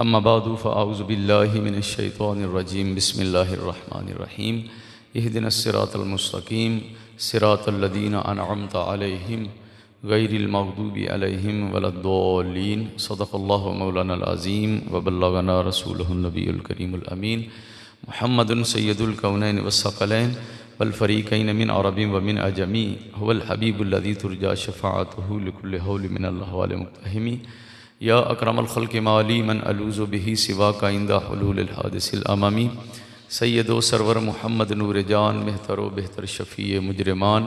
अम्मा बादु फ़ाऊज़ु बिल्लाहि मिनश्शैतानिर रजीम बिस्मिल्लाहिर्रहमानिर्रहीम इहदिनस सिरातल मुस्तक़ीम सिरातल लदीना अनअमत अलैहिम गैरिल मग़दूबि अलैहिम वलद्दालीन सदक़ल्लाहु मौलानाल अज़ीम व बल्लगना रसूलुहुन नबीयुल करीमुल अमीन मुहम्मदुन सय्यदुल कौनैन वस्सक़लैन वल फ़रीक़ैन मिन अरबी व मिन अजमी हुवल हबीबुल लज़ी तुरजा शफ़ाअतुहु लिकुल्लि हौल मिनल अहवाल मुक़्तहमी या अक्रमल ख़ल्क़ माली मन अलूज़ु बिही सिवा का इंदा हुलूल हादिसिल अमामी सैयदो सरवर मुहम्मद नूर जान मेहतरो बेहतर शफ़ी मुजरमान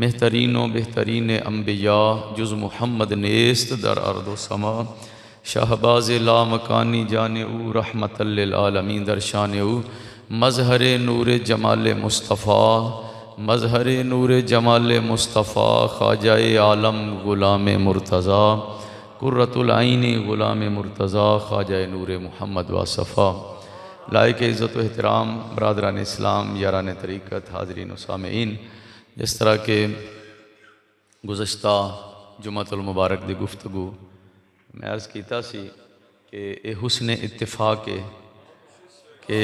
मेहतरीन व बेहतरीन अम्बिया जुज़ मुहम्मद नेस्त दर अर्दो समा शाहबाज़ ला मकानी जाने ऊ रहमतल लिल आलमीन दर शाने ऊ मज़हर नूर जमाल मुस्तफ़ा मज़हर नूर जमाल मुस्तफ़ा ख्वाजाए आलम ग़ुलाम मुर्तज़ा कुर्रतुल आइनी ग़ुलाम मुर्तज़ा ख्वाजाए नूर मुहम्मद वासफ़ा लायक इज़्ज़त व एहतराम बरादरान इस्लाम यारान तरीक़त हाज़रीन व सामेईन, जिस तरह के गुज़श्ता जुमअतुल मुबारक दी गुफ्तगू मैं अर्ज़ कीता सी कि ए हुस्न इत्तिफ़ाक़ के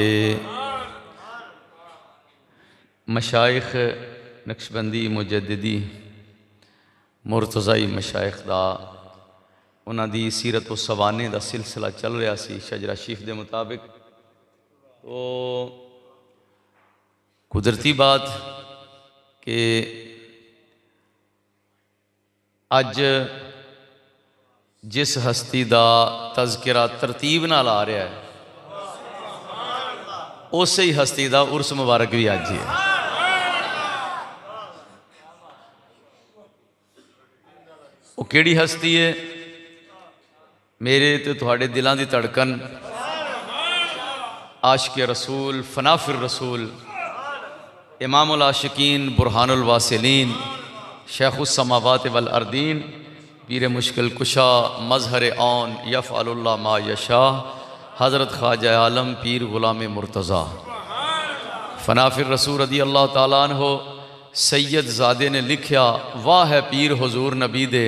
मशाइख नक्शबंदी मुजद्दिदी मुर्तज़ाई मशाइख दा उन्हां दी सीरत उस सवाने का सिलसिला चल रहा सी शजरा शरीफ के मुताबिक। तो कुदरती बात कि अज जिस हस्ती का तज़किरा तरतीब नाल आ रहा है उस ही हस्ती का उर्स मुबारक भी अज ही है। वो केड़ी हस्ती है? मेरे तो थोड़े दिलों की धड़कन आशिक रसूल फनाफिर रसूल इमामुल आशिकीन बुरहानुल वासिलीन शेखुस समावात वल अर्दीन पीर मुश्किल कुशा मजहर आन यफ़अलुल्लाह मा यशा हज़रत ख्वाजा आलम पीर ग़ुलाम मुर्तज़ा फनाफिर रसूल रदी अल्लाह तआला अन्हो सैयद ज़ादे ने लिखा, वाह है पीर हुजूर नबी दे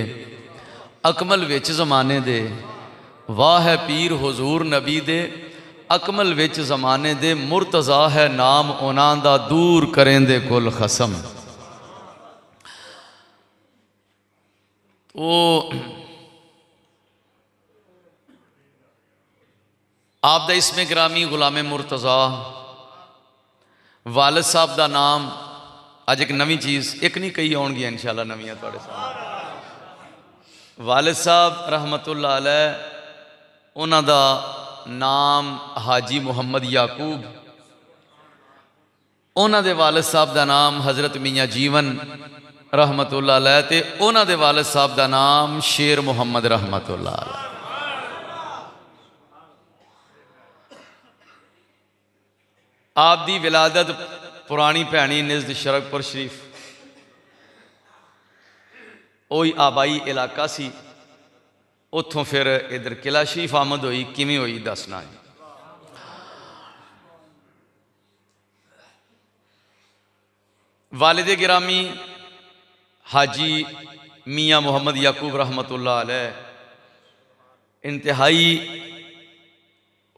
अकमल विच ज़माने दे, वाह है पीर हुजूर नबी दे अकमल विच जमाने दे मुर्तज़ा है नाम उनां दा दूर करेंदे कुल खसम। तो आप दा इसमें ग्रामी गुलाम मुर्तज़ा वालिद साहब दा नाम अज एक नवी चीज़ एक नहीं कही आउणगियां इंशाअल्लाह नवियां तुहाडे सामने। वालिद साहब रहमतुल्लाह अलैह उन्हां दा नाम हाजी मुहम्मद याकूब, उन्हां दे वालिद साहब का नाम हज़रत मियाँ जीवन रहमतुल्लाह अलैह ते उन्हां दे वालिद साहब का नाम शेर मुहम्मद रहमतुल्लाह अलैह। आप दी विलादत पुरानी भैनी नज़द शरकपुर शरीफ ओही आबाई इलाका सी, उतों फिर इधर किला शरीफ आमद हुई। किमें हुई दसना है। वालिद गिरामी हाजी मियाँ मुहम्मद याकूब रहमतुल्लाह अलैह इंतहाई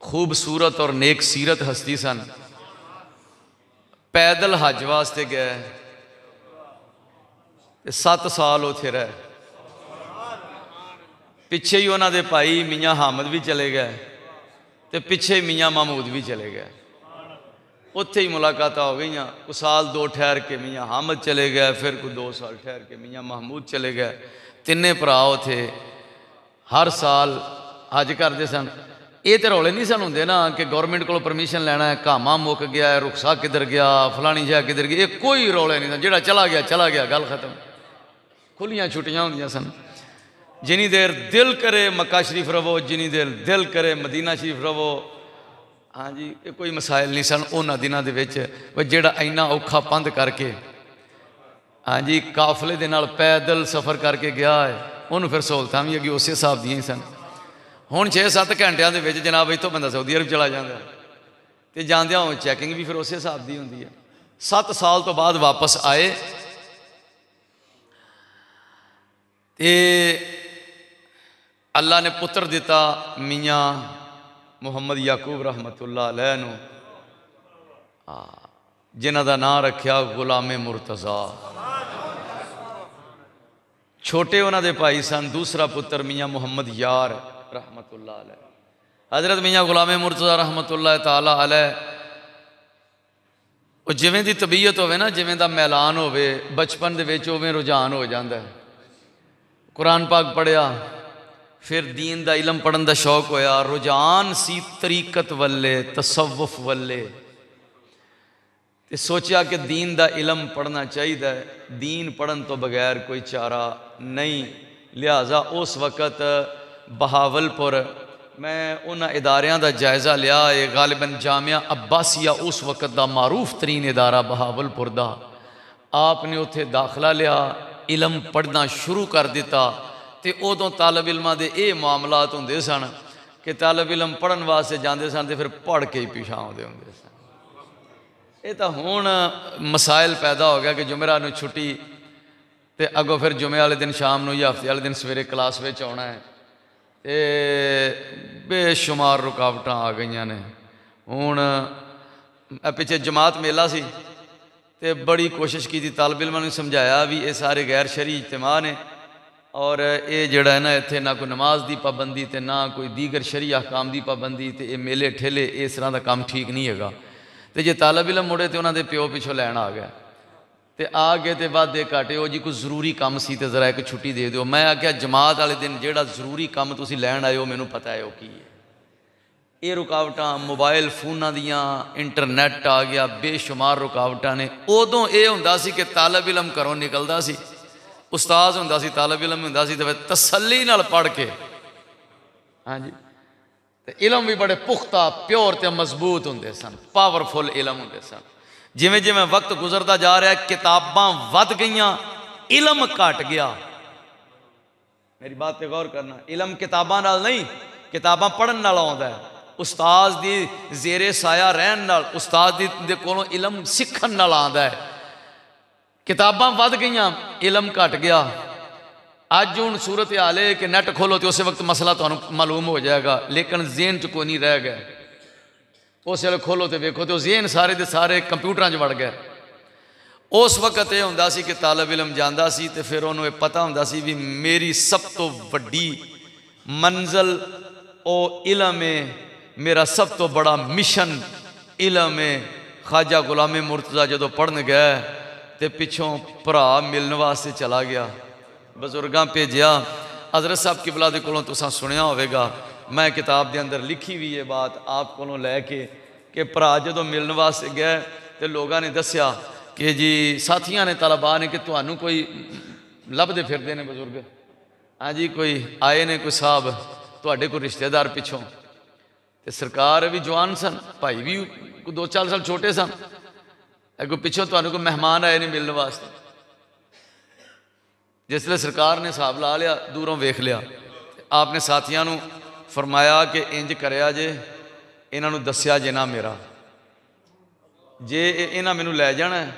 खूबसूरत और नेक सीरत हस्ती सन। पैदल हज वास्ते गए, 7 साल उथे रहे। पिछे ही उन्होंने भाई मियाँ हामिद भी चले गए तो पिछे मियाँ महमूद भी चले गए। उत्थे ही मुलाकात हो गई। कुछ साल 2 ठहर के मियाँ हामिद चले गए, फिर कुछ 2 साल ठहर के मियाँ महमूद चले गए। तिन्ने भरा उथे हर साल हज करते सन। ये तो रौले नहीं सन होंगे ना कि गौरमेंट को परमिशन लैना है, घामा मुक गया, रुखसा किधर गया, फलानी जगह किधर गई, ये कोई रौले नहीं सन। जो चला गया गल खत्म। खुलियाँ छुट्टियाँ होंदियां सन। जिनी देर दिल करे मक्का शरीफ रवो, जिनी देर दिल करे मदीना शरीफ रवो। हाँ जी, ये कोई मसाइल नहीं सन उन्होंने दिनों के जोड़ा इन्ना औखा पंध करके हाँ जी काफले दे नाल पैदल सफ़र करके गया है। उन्होंने फिर सहूलतां भी अगे उस हिसाब दियां ही सन। हुण 6-7 घंटिया के जनाब इतों बंदा सऊदी अरब चला जाता है, तो जांदियां हो चैकिंग भी फिर उस हिसाब की होंदी है। 7 साल तो बाद वापस आए। अल्लाह ने पुत्र दिता मियाँ मुहम्मद याकूब रहमतुल्लाह अलैह नू, जिन्हां दा नाम रखिया गुलामे मुर्तज़ा। छोटे उन्हां दे भाई सन, दूसरा पुत्र मियाँ मुहम्मद यार रहमतुल्लाह अलैह। हज़रत मियाँ गुलामे मुर्तज़ा रहमतुल्लाह तआला अलैह जिवें दी तबीयत होवे ना, जिवें दा मैलान होवे, बचपन दे विच उवें रुझान हो जाता है। कुरान पाक पढ़िया, फिर दीन दा इलम पढ़न दा शौक होया, रुझान सी तरीकत वल्ले, तसव्वुफ वल्ले, ते सोचा कि दीन दा इलम पढ़ना चाहिए, दीन पढ़न तो बगैर कोई चारा नहीं। लिहाजा उस वक़्त बहावलपुर मैं उन्होंने इदारों का जायज़ा लिया, ये गालिबन जामिया अब्बासिया उस वक़्त का मारूफ तरीन इदारा बहावलपुर का, आपने उत्थे दाखला लिया, इलम पढ़ना शुरू कर दिता। तो उदों तालब इलमां दे ये मामलात होंदे सन कि तालब इलम पढ़न वास्ते जाते सन तो फिर पढ़ के ही पिछा आते होंदे सन। ये तो हुण मसाइल पैदा हो गया कि जुमेरात नूं छुट्टी, तो अगों फिर जुमे वाले दिन शाम नूं या हफ्ते वाले दिन सवेरे क्लास विच आउणा है। बेशुमार रुकावट आ गई ने। हूँ पिछे जमात मेला सी, ते बड़ी कोशिश की तालब इलमां नूं समझाया भी ये सारे गैर शरई इज्तिमा ने, और ये जड़ा है ना, इत्थे ना कोई नमाज की पाबंदी तो ना कोई दीगर शरई अहकाम की पाबंदी, तो ये मेले ठेले इस तरह का काम ठीक नहीं हैगा। तो जे तालब इलम मुड़े तो उन्होंने प्यो पिछों लैन आ गया, तो आ गए तो वादे घाटे, वो जी कोई जरूरी काम सी तो जरा एक छुट्टी दे दो। मैं आख्या जमात वाले दिन जोड़ा जरूरी काम तुसी लैन आए हो, मैनू पता है वो की है। ये रुकावटा मोबाइल फोनों दियाँ, इंटरनैट आ गया, बेशुमार रुकावटा ने। उदों ये होंदा सी कि तालब इलम घरों निकलदा सी, उस्ताद होंदा सी, तालब इलम होंदा सी, तो तसल्ली नाल पढ़ के, हाँ जी, तो इलम भी बड़े पुख्ता प्योर ते मजबूत होंदे सन, पावरफुल इलम होंदे सन। जिमें जिमें वक्त गुजरता जा रहा है, किताबां वध गईयां, इलम घट गया। मेरी बात पे गौर करना, इलम किताबां नाल नहीं, किताबां पढ़न नाल आउंदा है, उस्ताद दी जेरे साया रहन नाल, उस्ताद दे कोलों इलम सीखन नाल आंदा है। किताबां वध गईयां, इलम घट गया। अज हुण सूरत हाल है कि नैट खोलो तो उस वक्त मसला तुहानूं मालूम हो जाएगा, लेकिन जेहन च कोई नहीं रह गया। उस वेल खोलो तो वेखो तो जेहन सारे दे सारे कंप्यूटर च वड़ गए। उस वक्त यह होंदा सी कि तालब इलम जांदा सी, तो फिर उन्होंने पता होंदा सी भी मेरी सब तो वड्डी मंजिल ओ इलम है, मेरा सब तो बड़ा मिशन इलम है। ख्वाजा गुलाम मुर्तज़ा जदों पढ़न गए तो पिछों भरा मिलने वास्ते चला गया, बजुर्गां भेजिया। हज़रत साहब किबला दे कोलों तुसां सुनिया होवेगा, मैं किताब के अंदर लिखी हुई है बात आप को लैके कि भरा जो मिलने वास्ते गए तो लोगों ने दसिया कि जी साथियों ने तलबा ने कि तुहानू कोई लभदे फिरदे ने बजुर्ग, हाँ जी, कोई आए ने कोई साहब तुहाडे कोई रिश्तेदार पिछों। तो सरकार भी जवान सन, भाई भी कोई 2-4 साल छोटे सन, अगो पिछों तुहानू कोई मेहमान आए ने मिलने वास्ते। जिसले सरकार ने हिसाब ला लिया, दूरों वेख लिया, आपने साथियों नू फरमाया कि इंज करया जे, इन्हां नू दस्या जे ना मेरा, जे इन्हां मैनू लै जाना है,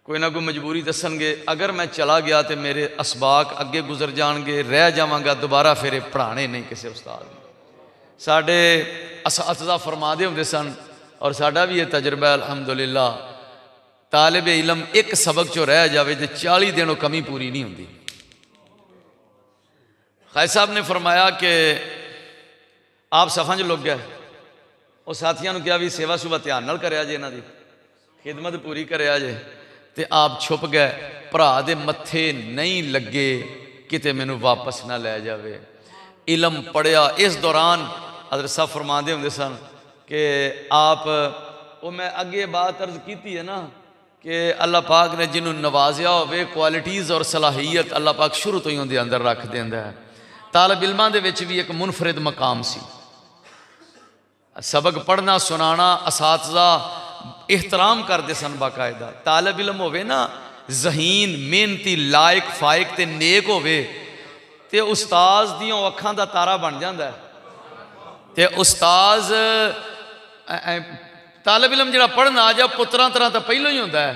कोई ना कोई मजबूरी दसणगे, अगर मैं चला गया तो मेरे असबाक अगे गुजर जाणगे, रह जावांगा, दोबारा फिर पढ़ाने नहीं किसी उस्ताद ने। साडे असातिज़ा फरमादे हुंदे सन, और साडा भी ये तजर्बा अलहमदुलिल्लाह, तालिब इलम एक सबक चो रह जावे तो 40 दिन वो कमी पूरी नहीं हुंदी। खाई साहब ने फरमाया कि आप सफां लुक गए, और साथियों ने कहा भी सेवा सुबह ध्यान नाल करया जे, इन्हां दी खिदमत पूरी करया जे। तो आप छुप गए, भरा दे मत्थे नहीं लगे किते मैनू वापस ना लै जावे। इलम पढ़िया। इस दौरान हज़रत साहब फरमाते हुंदे सन कि आप वो मैं अगे बात अर्ज की है ना कि अल्लाह पाक ने जिन्हों नवाजिया होवे क्वालिटीज़ और सलाहियत अल्लाह पाक शुरू तो ही उनके अंदर रख देंदा है। तालिब इलमां दे विच भी एक मुनफरिद मकाम सी। सबक पढ़ना सुनाना, असातिज़ा एहतराम करते सन बाकायदा। तालब इलम होवे ना जहीन, मेहनती, लायक, फायक ते नेक होवे, ते उस्ताद दियां अखां दा तारा बन जांदा है। ते उस्ताद तालब इलम जिहड़ा पढ़न आ जा पुत्तरां तरह तो पहलों ही होंदा है,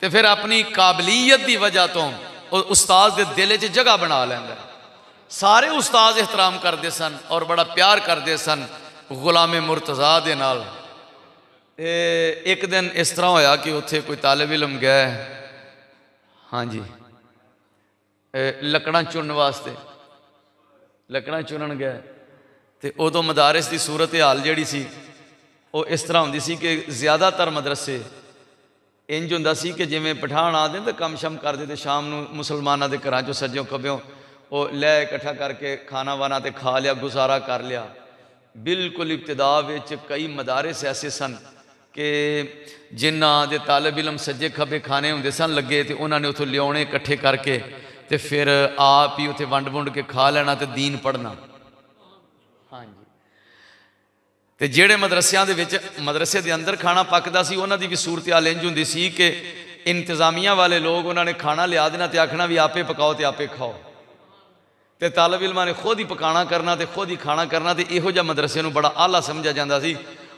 ते फिर अपनी काबलियत की वजह तो उस्ताद दे दिल च जगह बना लैंदा है। सारे उस्ताद एहतराम करते सन और बड़ा प्यार करते सन गुलाम मुर्तज़ा दे नाल। एक दिन इस तरह होया कि उत्थे कोई तालिब इलम गया, हाँ जी, लकड़ा चुनने वास्ते, लकड़ा चुनन गया तो उदों मदारिस की सूरत हाल जी सी वो इस तरह होंदी सी कि ज़्यादातर मदरसे इंज होंदा सी कि जिमें पठान आ दें तो कम शम कर दे, शाम नूं मुसलमानां दे घरां चों सज्जों कब्यों वो लै इकट्ठा करके खाना वाना तो खा लिया, गुजारा कर लिया। बिल्कुल इब्तिदा विच कई मदारिस ऐसे सन कि जिन्हां दे तालिब इलम सज्जे खब्बे खाने हुंदे सन लगे तो उन्होंने उत्थों लियाउणे इकट्ठे करके तो फिर आप ही उत्थे वंड वुंड के खा लेना तो दीन पढ़ना। हाँ जी, तो जेड़े मदरसियां दे विच मदरसे दे अंदर खाना पकदा सी उन्हां दी भी सूरत हाल इंज हुंदी सी कि इंतजामिया वाले लोग उन्होंने खाना लिया देना तो आखना भी आपे पकाओ तो आपे खाओ, तो तालिब इलमां ने खुद ही पकाना करना तो खुद ही खाना करना। तो इहो जिहा मदरसे नूं बड़ा आला समझा जाता सी।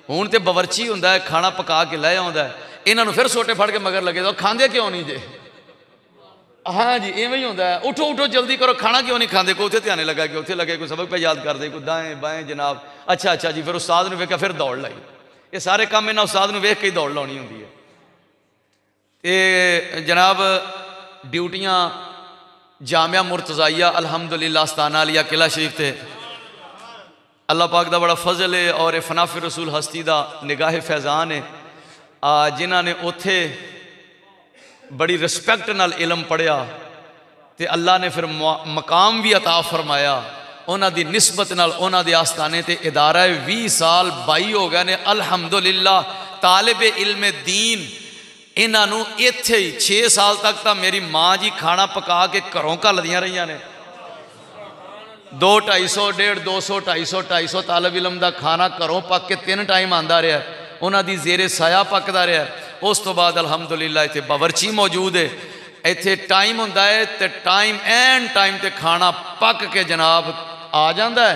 हुण तो बवरची हुंदा है, खाना पका के लै आउंदा है, इन्हां नूं फिर सोटे फड़ के मगर लगे तो खांदे क्यों नहीं जे। हाँ जी, इवें ही हुंदा है, उठो उठो जल्दी करो, खाना क्यों नहीं खांदे, कोई उत्थे ध्यान लगा कि उत्थे लगे, कोई सबक पे याद करदे, कोई दाएं बाएं जनाब, अच्छा अच्छा जी, फिर उस्ताद नूं वेखिया फिर दौड़ लाई। ये सारे काम इन्हां उस्ताद नूं वेख के ही दौड़ लाउणी हुंदी है। ते जनाब ड्यूटियां जामिया मुर्तज़ाइया अलहमदुलिल्लाह अस्तानालिया किला शरीफ थे, अल्लाह पाक दा बड़ा फजल है और फनाफिर रसूल हस्ती दा निगाह फैज़ान है, जिन्हां ने उत्थे बड़ी रिस्पैक्ट नाल इलम पढ़िया ते अल्लाह ने फिर मकाम भी अता फरमाया। उन्हां दी निस्बत नाल उन्हां दे आस्थाने ते इदारा 20 साल 22 हो गए ने अलहमदुलिल्लाह। तालिब इल्म दीन इन्हों इतें ही 6 साल तक तो मेरी माँ जी खाना पका के घरों घल दिया रही ने, 200-250 150 200-250 तालब इलम का खाना घरों पक के 3 टाइम आता रहा, उन्हों की जेरे साया पकता रहा। उस तो बाद अलहमदुलिल्लाह इतने बावरची मौजूद है, इतने टाइम होंदा है तो टाइम एंड टाइम तो खाना पक के जनाब आ जाता है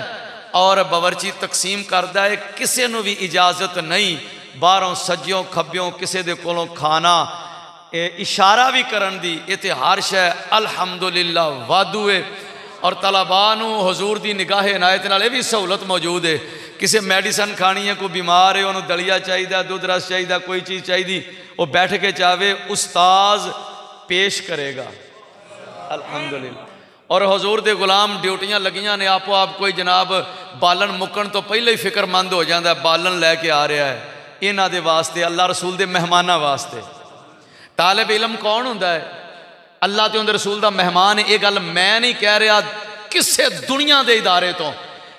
और बावरची तकसीम करता है, किसी को भी इजाजत नहीं बाहरों सज्जों खब्बियों किसी दे कोलों खाना इशारा भी करन दी। इत्थे हर शै अलहमदुलिल्लाह वादू है और तलबा नूं हुजूर दी निगाह इनायत नाल भी सहूलत मौजूद है। किसी मेडिसन खानी है, कोई बीमार है, उन्होंने दलिया चाहिए, दुध रस चाहिए, कोई चीज़ चाहिए, वो बैठ के चाहे उस्ताद पेश करेगा। अलहमदुलिल्लाह। और हजूर दे गुलाम ड्यूटियां लगियां ने, आपो आप कोई जनाब बालन मुकन तो पहले ही फिक्रमंद हो जाता है, बालन लैके आ रहा है इन्हां दे वास्ते, अल्लाह रसूल दे मेहमानां वास्ते। तालिब इलम कौन हुंदा है? अल्लाह ते उहदे रसूल दा मेहमान है। ये गल मैं नहीं कह रहा, किसी दुनिया दे इदारे तो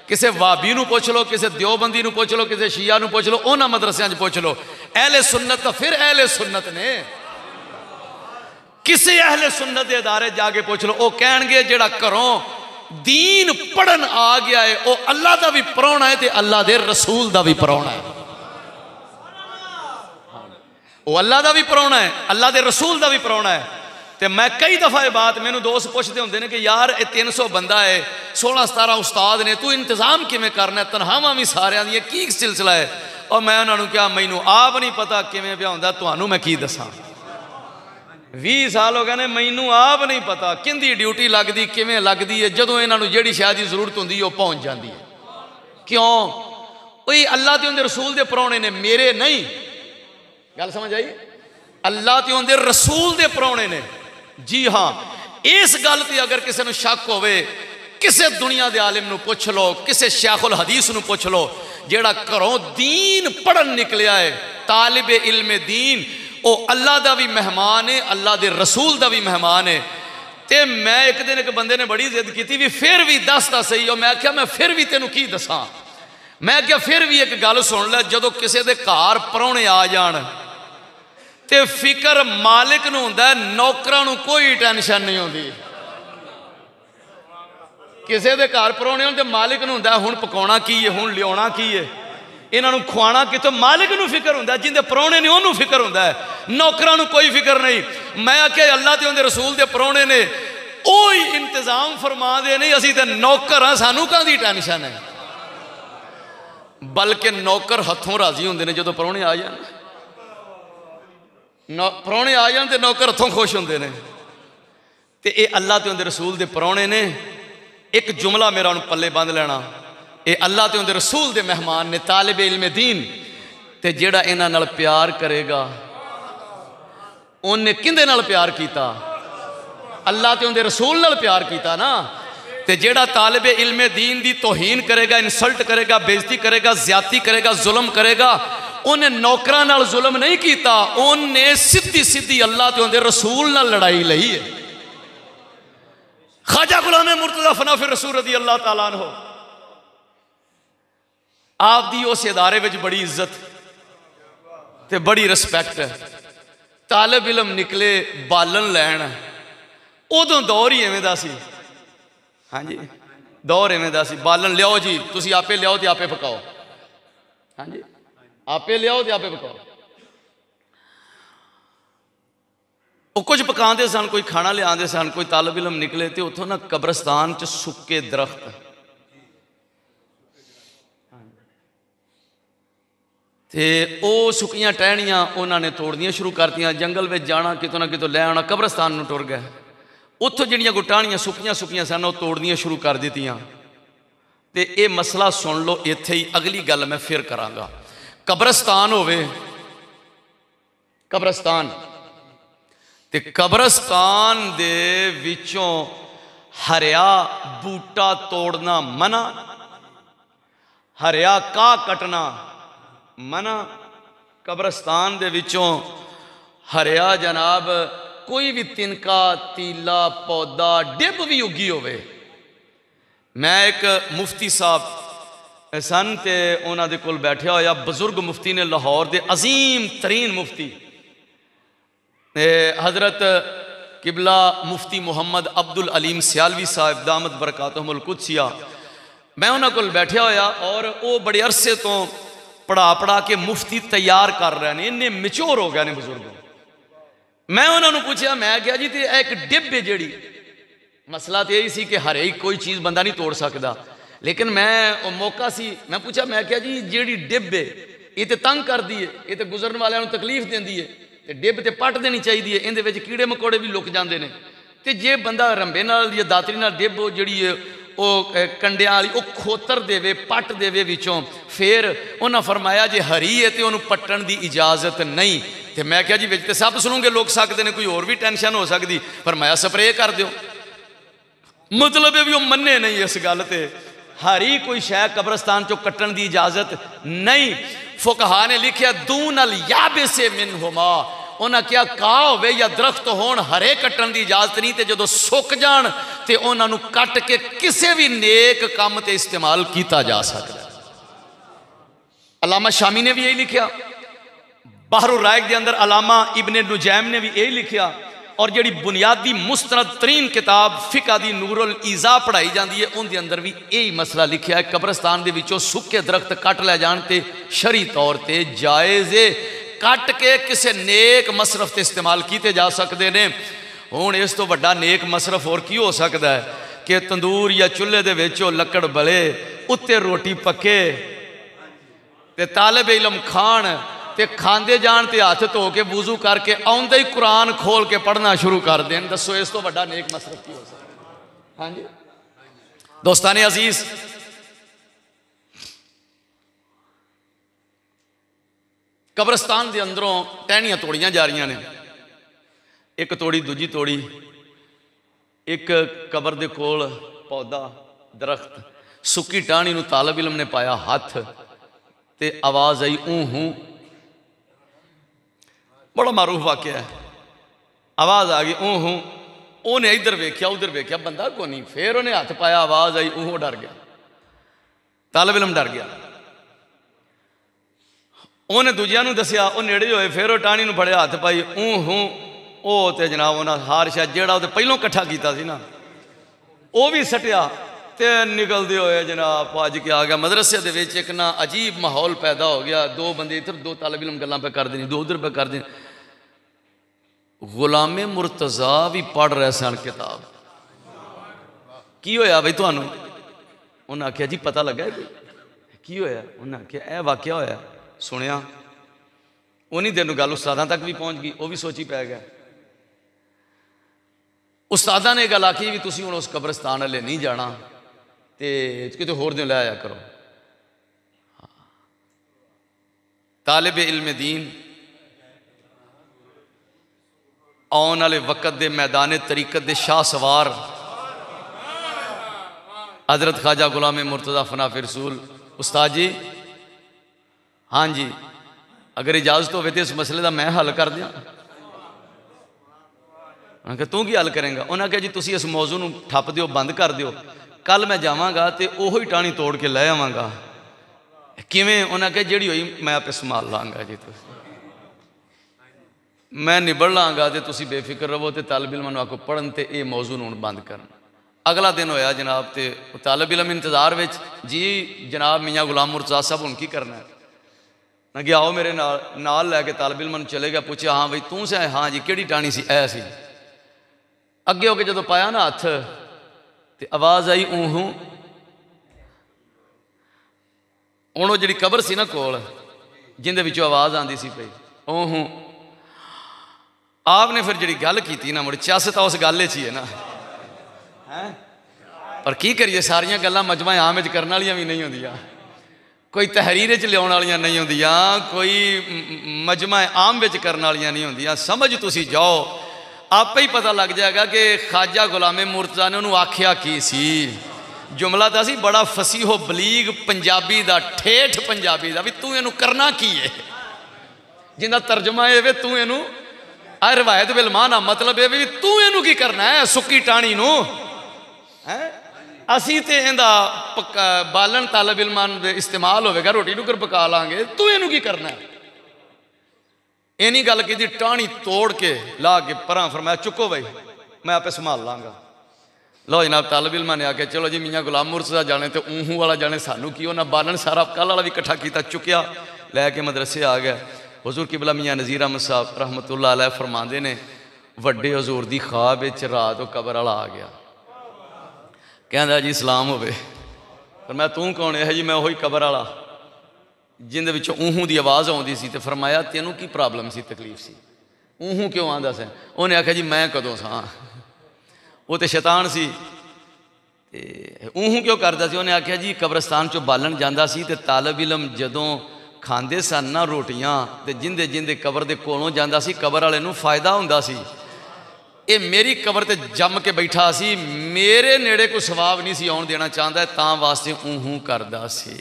किसी वाबी नूं पुछ लो, किसी दियोबंदी नूं पुछ लो, किसी शिया नूं पुछ लो, उन्हां मदरसियां च पुछ लो, अहले सुन्नत तो फिर अहले सुन्नत ने, किसी अहले सुन्नत दे इदारे जाके पुछ लो, वह कहणगे जिहड़ा घरों दीन पढ़न आ गया है वह अल्लाह का भी पराउणा है, अल्लाह दे रसूल का भी पराउणा है। वह अल्लाह का भी पराउणा है, अल्लाह के रसूल का भी पराउणा है। तो मैं कई दफ़ा ये बात मैंने दोस्त पूछते होंगे ने कि यार ये 300 बंदा है, 16-17 उस्ताद ने, तू इंतजाम किमें करना, तनखावां भी सारियां दी, की सिलसिला है। और मैं उन्होंने कहा मैनू आप नहीं पता किमें पिया हुंदा, तुहानू मैं की दसां, 20 साल हो गए ने, मैनू आप नहीं पता किंदी ड्यूटी लगदी किमें लगदी है, जदों इन्हां नूं जिहड़ी शै दी जरूरत हुंदी ओह पहुंच जांदी है। क्यों? कोई अल्लाह ते उहदे रसूल दे पराउणे ने, मेरे नहीं। गल समझ आई? अल्लाह ते उहदे रसूल दे पराउणे ने। जी हाँ, इस गल ते अगर किसी नूं शक होवे, किसी दुनिया दे आलिम नूं पुछ लो, किसी शेखुल हदीस नूं पुछ लो, जिहड़ा घरों दीन पढ़न निकलिया है, तालिब इल्म दीन, वह अल्लाह का भी मेहमान है, अल्लाह के रसूल का भी मेहमान है। तो मैं एक दिन एक बंदे ने बड़ी जिद की भी फिर भी दस दा सही, और मैं आख्या मैं फिर भी तेनों की दसां, मैं आख्या फिर भी एक गल सुन लै, जदों किसी दे घर पराउणे आ जाण ते फिकर मालिक नूं हुंदा, नौकरां नूं कोई टेंशन नहीं होंदी। किसी दे घर पराउणे होण ते मालिक नूं हुंदा हुण पकाउणा की है, हुण लियाउणा की है, इन्हां नूं खुआना कितों, मालिक नूं फिकर हुंदा, जिंदे पराउणे ने उहनूं फिकर हुंदा है, नौकरां नूं कोई फिकर नहीं। मैं आख्या अल्लाह ते उहदे रसूल दे पराउणे ने ओही इंतजाम फरमा दे, नहीं असीं ते नौकर हां, सानूं काहदी टेंशन है, बल्कि नौकर हथों राजी हुंदे ने जदों पराउणे आ जाण। पराहुणे आ जाने तो नौकर हथों खुश होंगे ने, तो ये अल्लाह ते उहदे रसूल दे पराहुणे ने। एक जुमला मेरा उन्होंने पल्ले बंद लेना, ये अल्लाह तो उनके रसूल के मेहमान ने तालिबे इल्मे दीन, तो जेड़ा इन्हां नाल प्यार करेगा उन्हें किंदे नाल प्यार किया, अल्लाह तो उनके रसूल नाल प्यार किया ना। तो जेड़ा तालिबे इल्मे दीन की तोहीन करेगा, इंसल्ट करेगा, बेइज्जती करेगा, ज्यादती करेगा, जुल्म करेगा, उन्हें नौकरां नाल जुल्म नहीं किया, उन्हें सीधी सीधी अल्लाह तो उनके रसूल नाल लड़ाई लई है। ख्वाजा गुलाम मुर्तज़ा फनाफिर रसूल रज़ी अल्लाह तआला अन्हु आप दी उस इदारे विच बड़ी इज्जत ते बड़ी रिस्पैक्ट है। तालिब इलम निकले बालन लैण, उदों दौर ही इवें दा सी। हाँ जी, दौर इवें दा सी, बालन लियाओ जी, तुसीं आपे लियाओ ते आपे पकाओ। हाँ जी, आपे लियाओ ते आपे पकाओ। वो कुछ पकाते सन, कोई खाना लिया सन, कोई तालब इलम निकले तो उतों ना कब्रस्तान च सुके दरख्त, तो वह सुकिया टहनियाँ उन्होंने तोड़निया शुरू करती, जंगल में जाना, कितों ना कितों लै आना, कब्रस्तान टुर गए। उतों जिहड़ियां कोई टाहनियाँ सुकिया सुकिया सन वह तोड़निया शुरू कर दित्तियां। तो यह मसला सुन लो इत्थे ही, अगली गल मैं फिर करांगा। कब्रस्तान होवे, कब्रस्तान ते कब्रस्तान दे विचों हरिया बूटा तोड़ना मना, हरिया का कटना मना। कब्रस्तान दे विचों हरिया जनाब कोई भी तिनका, तीला, पौधा, डिब भी उगी होवे। मैं एक मुफ्ती साहब सन ते उन्हां दे कोल बैठा होया बजुर्ग मुफ्ती ने, लाहौर दे अजीम तरीन मुफ्ती हज़रत किबला मुफ्ती मुहम्मद अब्दुल अलीम सियालवी साहब दामद बरकातुहुमुल कुदसिया। मैं उन्होंने कोल बैठा होया और वो बड़े अरसे तो पढ़ा पढ़ा के मुफ्ती तैयार कर रहे हैं, इन्ने मिच्योर हो गए ने बजुर्ग। मैं उन्होंने पूछा, मैं क्या जी तो एक डिब है जी, मसला तो यही सी कि हर एक कोई चीज़ बंदा नहीं तोड़ सकता, लेकिन मैं मौका सी मैं पूछा, मैं क्या जी जी डिब है ये तो तंग करती है, ये तो गुजरन वाले तकलीफ देती है, डिब तो पट देनी चाहिए, इन कीड़े मकोड़े भी लुक जाते हैं, तो जे बंदा रंबे या दातरी डिब जी कंडिया वाली वो खोतर देवे, पट देवे विचों, फिर उन्हें फरमाया जे हरी है तो उन्होंने पट्टन की इजाजत नहीं। तो मैं क्या जी विच तो सब सुनूंगे लोग सकते हैं, कोई होर भी टेंशन हो सकती, फरमाया स्प्रे कर दो। मतलब है भी वो मन्ने नहीं इस गल ते, हरी कोई शह कब्रस्तान चो कट्टन की इजाजत नहीं। फुकहा ने लिखिया दून अल याबिसे मिनहुमा, उन्हें क्या घाह होवे या दरख्त होण हरे कट्टन की इजाजत नहीं, तो जदों सुक जाण ते उन्होंने कट के किसी भी नेक काम ते इस्तेमाल किया जा सकता। अलामा शामी ने भी यही लिखिया, बहरुर रायक के अंदर अलामा इब्ने नुजैम ने भी यही लिखिया, और जिहड़ी बुनियादी मुस्तनद तरीन किताब फिका दी नूरुल ईज़ा पढ़ाई जाती है उनके अंदर भी यही मसला लिखा है। कब्रस्तान के विचों सुके दरख्त कट लै जाण ते शरी तौर पर जायज़ है, कट के किसी नेक मसरफ से इस्तेमाल किए जा सकते हैं। हुण इस तो वड्डा नेक मसरफ होर की हो सकता है कि तंदूर या चुल्हे दे विचों लकड़ बले, उत्ते रोटी पके, ते तालिब इलम खाण, ते खांदे जान ते हाथ धो के वुजू करके आउंदे ही कुरान खोल के पढ़ना शुरू कर दें। दसो इस तो वड्डा नेक मसरफ की हो सकता। हाँ जी दोस्ताने अजीज, कब्रस्तान के अंदरों टहनियां तोड़ियां जा रही ने, एक तोड़ी दूजी तोड़ी, एक कबर दे कोल पौधा दरख्त, सुकी टाहनी नूं तालिब इलम ने पाया हथ, ते आवाज़ आई ऊहू, बड़ा मारूफ वाक़या है। आवाज़ आ गई ऊहू, उन्हें इधर वेख्या उधर वेख्या बंदा कोई नहीं, फिर उन्हें हाथ पाया, आवाज़ आई ऊहू, डर गया तालिब इलम, डर गया। उन्हें दूजिया दसिया, वो नेड़े होए, फिर वह टाणी फड़िया, हाथ पाई ऊहू, ओ तो जनाब उन्हें हार शायद जो पहलों कट्ठा किया ना वो भी सटिया, तो निकलते हुए जनाब भज के आ गया। मदरसे के विच एक ना अजीब माहौल पैदा हो गया, दो बंदे इधर, दो तालिब इलम गल्लां पे कर देनी, दो उधर पे कर देनी। गुलामे मुर्तज़ा भी पढ़ रहे सन किताब, की होया बई तुहानू? उन्हें आख्या जी पता लगा की होया? उन्हें आख्या यह वाकया होया, सुनिया। उन्हीं दिन गल उस्तादां तक भी पहुँच गई, वह भी सोची पै गया। उस्तादां ने गल आखी भी तुसीं हुण उस कब्रस्तान हले नहीं जाना, तो कितने होर दे लाया करो। तालिब इल्म दीन आने वाले वक्त के मैदान तरीकत के शाह सवार हजरत ख्वाजा गुलाम मुर्तज़ा फनाफिर रसूल। उस्ताद जी हाँ जी, अगर इजाजत हो इस मसले का मैं हल कर दिया। उन्होंने कहा तू की हल करेंगा? उन्होंने कहा जी तुम इस मौजू को ठप दो, बंद कर दो, कल मैं जावगा तो वही टाणी तोड़ के लै आवागा। किमें? उन्होंने कहा जी हुई मैं आपे संभाल लाँगा जी, मैं निबड़ लाँगा तो तुम बेफिक्र रहो। तो तालब इलम आखो पढ़न तो ये मौजू हूँ बंद कर। अगला दिन होया जनाब, तो तालब इलम इंतजार में जी जनाब मियाँ गुलाम मुर्तज़ा साहब हूँ की करना है। मैं क्या आओ मेरे नाल लैके तालब इलम चले गया। पूछा हाँ बई तू से? हाँ जी। कि टाणी सी? ए सी। अगे होके जो पाया ना हथ तो आवाज़ आई ऊहू। हूँ जी कबर सी ना कोल जिंदे विचों आवाज़ आती सी पई ऊहू। आपने फिर जी गल की ना, मुड़ी चस तो उस गल ही है ना, है पर की करिए सारिया गल्लां मजमा आम करने वाली भी नहीं होंदियां, कोई तहरीर च लियाउण वालियां नहीं होंदियां, कोई मजमा आम करने वालियां नहीं होंदियां। समझ तुसी जाओ, आपे ही पता लग जाएगा कि ख्वाजा गुलाम मुर्तज़ा ने उन्होंने आख्या की सी। जुमला तो सी बड़ा फसीहो बलीग पंजाबी का, ठेठ पंजाबी का, भी तू इनू करना की है, जिंदा तर्जमा है तू इनू आ रवायत बिल माना, मतलब ये भी तू इनू की करना है सुकी टाणी नू। असी तो इनका पका बालन तालब इलमान इस्तेमाल होगा, रोटी डुकर पका लाँगे, तू इनू की करना है। इन्हीं गल की टाणी तोड़ के ला के पर फरमाया चुको भाई मैं आपे संभाल लाँगा। लो जनाब तालब इलमान ने आके चलो जी मियाँ गुलाम मुर्तज़ा जाने तो ऊहू वाला जाने, सानू की उन्हें बालन सारा कल वाला भी इकट्ठा किया, चुकया लैके मदरसे आ गया। हजूर किबला मियाँ नज़ीर अहमद साहब रहमतुल्लाह अलैह फरमाते ने वड्डे हजूर दी ख्वाब च रात कबर वाला आ गया, कहंदा जी सलाम होवे। पर मैं तू कौन? है जी मैं वही कबर वाला जिंदे विचों ऊहू की आवाज़ आउंदी सी। ते फरमाया तेनू की प्रॉब्लम सी, तकलीफ सी, ऊहू क्यों आंदा सी? उन्हें आख्या जी मैं कदों सां, वो तो शैतान सी, ऊहू क्यों करदा सी? उन्हें आख्या जी कब्रस्तान चों बालन जांदा सी ते तालब इलम जदों खांदे सन ना रोटियां ते जिंदे जिंदे कबर दे कोलों जांदा सी कबर वाले नूं फायदा हुंदा सी। ए मेरी कबर ते जम के बैठा सी, मेरे नेड़े कोई सवाब नहीं सी आउण देना चाहता, तां वास्ते ऊहू करदा सी।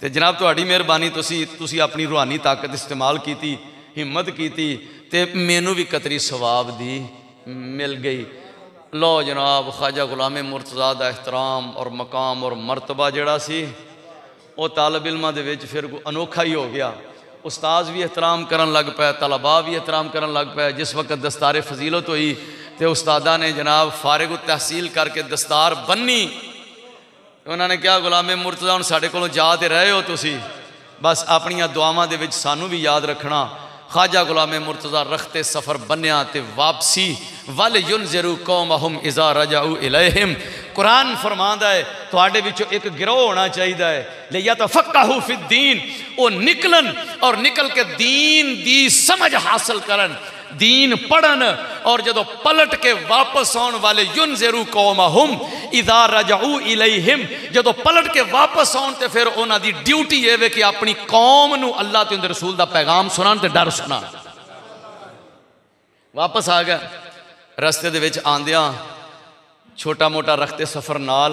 ते जनाब तुहाडी मेहरबानी, तुसी अपनी रूहानी ताकत इस्तेमाल कीती, हिम्मत कीती, ते मैनू भी कतरी सवाब दी मिल गई। लो जनाब ख्वाजा गुलाम मुर्तज़ा दा एहतराम और मकाम और मरतबा जिहड़ा सी और तालब इलमां दे विच फिर अनोखा ही हो गया। उस्ताद भी एहतराम करन लग पाए, तलबा भी एहतराम करन लग पाए। जिस वक्त दस्तार फजीलत हुई तो उस्तादा ने जनाब फारिग तहसील करके दस्तार बन्नी। उन्होंने कहा गुलाम मुर्तज़ा हुण साडे कोलों जा ते रहे हो तुसी, बस अपनियां दुआवां दे विच सानू भी याद रखना। ख्वाजा गुलाम मुर्तज़ा रखते सफ़र बनिया ते वापसी वल युनज़िरु कौमहुम इज़ा रजाऊ इलैहिम। कुरान फरमांदा है तुहाडे विचों एक गिरोह होना चाहिए है लिया तो फक्काहू फिद्दीन, वो निकलन और निकल के दीन दी समझ हासिल करन, दीन पढ़न और जदों पलट के वापस आने वाले युनज़िरु कौमहुम इज़ा रजाऊ इलैहिम, जदों पलट के वापस आउण तो फिर उन्हां दी ड्यूटी यह है कि अपनी कौम नूं अल्लाह ते उहदे रसूल दा पैगाम सुनाण ते डर सुनाण। वापस आ गया, रस्ते दे विच आंदियां छोटा मोटा रखते सफ़र नाल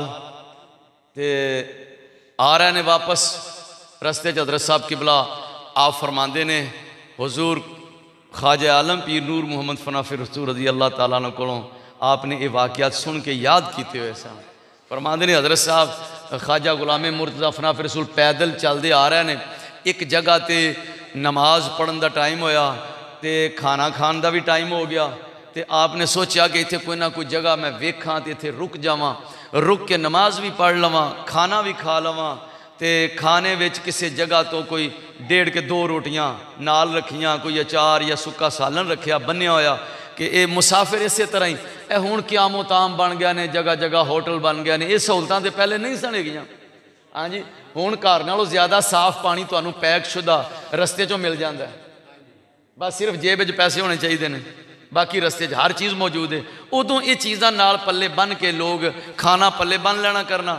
ते आ रहे ने वापस। रस्ते च हज़रत साहब किबला आप फरमांदे ने हुजूर ख्वाजा आलम पीर नूर मुहम्मद फनाफिर रसूल रज़ी अल्लाह तआला अन्हु कोलों आपने ये वाक़ियात सुन के याद किए हुए सन। फरमांदे ने हज़रत साहब ख्वाजा गुलाम मुर्तज़ा फनाफिर रसूल पैदल चलते आ रहे ने। एक जगह ते नमाज पढ़न का टाइम होया ते खाना खान का भी टाइम हो गया ते आपने सोचा कि इत्थे कोई ना कोई जगह मैं वेखां ते इत्थे रुक जावां, रुक के नमाज भी पढ़ लवां, खाना भी खा लवां। ते खाने विच किसी जगह तो कोई 1.5 के 2 रोटियां नाल रखियां, कोई अचार या सुक्का सालन रखिया बनिया होया कि ये मुसाफिर इस तरह ही ए हुण क्यामो ताम बन गया ने, जगह जगह होटल बन गया ने। ये सहूलतां तो पहले नहीं सन हैगियां। हाँ जी, हुण घर नालों ज़्यादा साफ पानी तुहानूं पैकशुदा रस्ते चों मिल जाता है, बस सिर्फ जेब विच पैसे होने चाहिए ने, बाकी रस्ते च हर चीज़ मौजूद है। उदों ये चीज़ां नाल पल्ले बन के लोग खाना पल्ले बन लेना करना।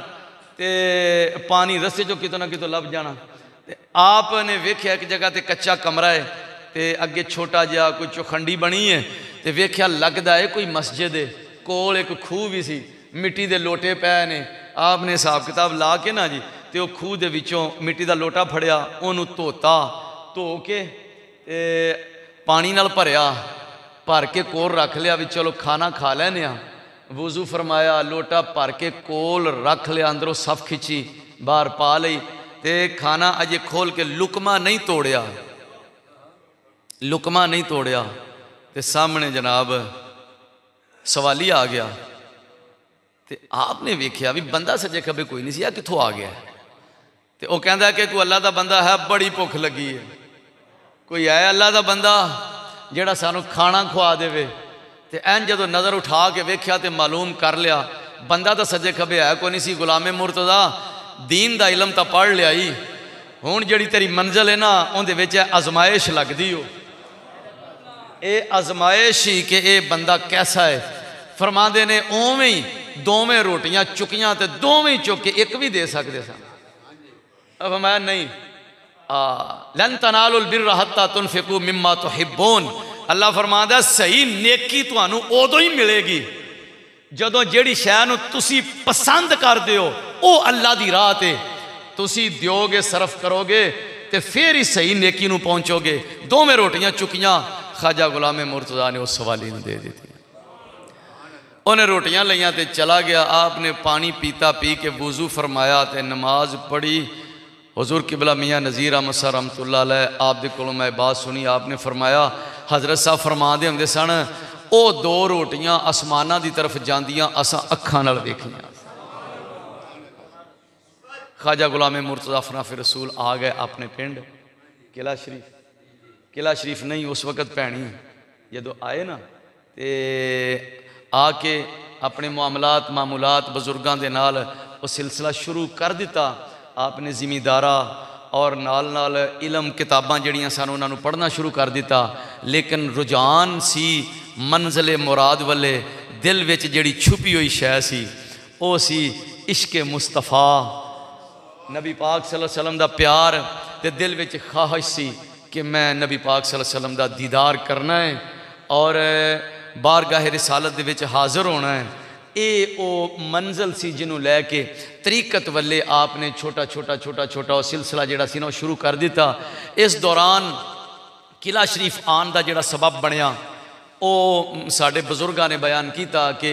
ते पानी रस्से चो कितों ना कितों लभ जाना। आपने वेख्या एक जगह ते कच्चा कमरा है ते अगे छोटा जहा कोई चौखंडी बनी है तो वेख्या लगता है कोई मस्जिद है, कोल एक खूह भी सी, मिट्टी के लोटे पै ने। आपने हिसाब किताब ला के ना जी तो खूह के विचों मिट्टी का लोटा फड़िया, उन्होंने धोता, धो के पानी नाल भरिया, भर के कोल रख लिया भी चलो खाना खा लैने। वजू फरमाया, लोटा भर के कोल रख लिया, अंदरों सफ खिंची बाहर पा लई ते खाना अजे खोल के लुकमा नहीं तोड़िया, लुकमा नहीं तोड़िया। ते सामने जनाब सवाली आ गया ते आपने वेख्या भी बंदा सजे खबे कोई नहीं सी, कित्थों आ गया। तो वह कहता कि कोई अल्लाह का बंदा है, बड़ी भुख लगी है, कोई है अल्लाह का बंदा जिहड़ा सानू खाना खुआ देवे। तो एन जदों नज़र उठा के वेख्या तो मालूम कर लिया बंदा तो सज्जे खबे है कोई नहीं सी। गुलामे मुर्तज़ा दीन का इलम तो पढ़ लिया ही, हुण जिहड़ी तेरी मंजिल है ना उहदे विच आजमाइश लगदी हो, ये आजमाइश ही कि ये बंदा कैसा है। फरमांदे ने उवें ही दोवें रोटियां चुकियां तो दोवें चुक के एक भी दे सकदे सन। फरमाया नहीं, लन तनालुल बिर्रा हत्ता तुनफिकू मिम्मा तुहिब्बून। अल्लाह फरमांदा सही नेकी तुहानू उदों ही मिलेगी जदों जिहड़ी शै नू तुसी पसंद करदे हो वह अल्लाह दी राह ते तुसी दियोगे, सरफ करोगे तो फिर ही सही नेकी नू पहुँचोगे। दोवें रोटियां चुकियां, ख्वाजा गुलाम मुर्तज़ा ने उस सवाली नू दे दी। उन्हें रोटियां लईयां तो चला गया। आपने पानी पीता, पी के वुज़ू फरमाया तो नमाज पढ़ी। हुज़ूर किबला मियाँ नज़ीर अहमद साहब रहमतुल्लाह अलैह आप दे कोलों मैं बात सुनी। आपने फरमाया हज़रत साहब फरमाते होंदे सन वो दो रोटियां आसमाना की तरफ जांदियां असां अखां नाल देखियां। ख्वाजा गुलाम मुर्तज़ा फनाफिर रसूल आ गए अपने पिंड किला शरीफ। किला शरीफ नहीं उस वक्त पैणी जदों आए ना तो आके अपने मामूलात बजुर्गों के नाल वो सिलसिला शुरू कर दिता। आपने जिमीदारा और नाल नाल इलम किताबां जिहड़ियां सन उन्हां नूं पढ़ना शुरू कर दिता। लेकिन रुझान सी मंजिले मुराद वाले, दिल विच जिहड़ी छुपी हुई शै सी ओह सी इश्के मुस्तफा नबी पाक सल्लल्लाहु अलैहि वसल्लम दा प्यार। ते दिल विच ख्वाहिश सी कि मैं नबी पाक सल्लल्लाहु अलैहि वसल्लम दा दीदार करना है और बारगाह रिसालत दे विच हाज़िर होना है। ये ओ मंजिल सी जिन्हों लैके तरीकत वाले आपने छोटा छोटा छोटा छोटा और सिलसिला जिहड़ा सी ना शुरू कर दिता। इस दौरान किला शरीफ आन का जिहड़ा सबब बनया ओ साडे बजुर्गां ने बयान किया कि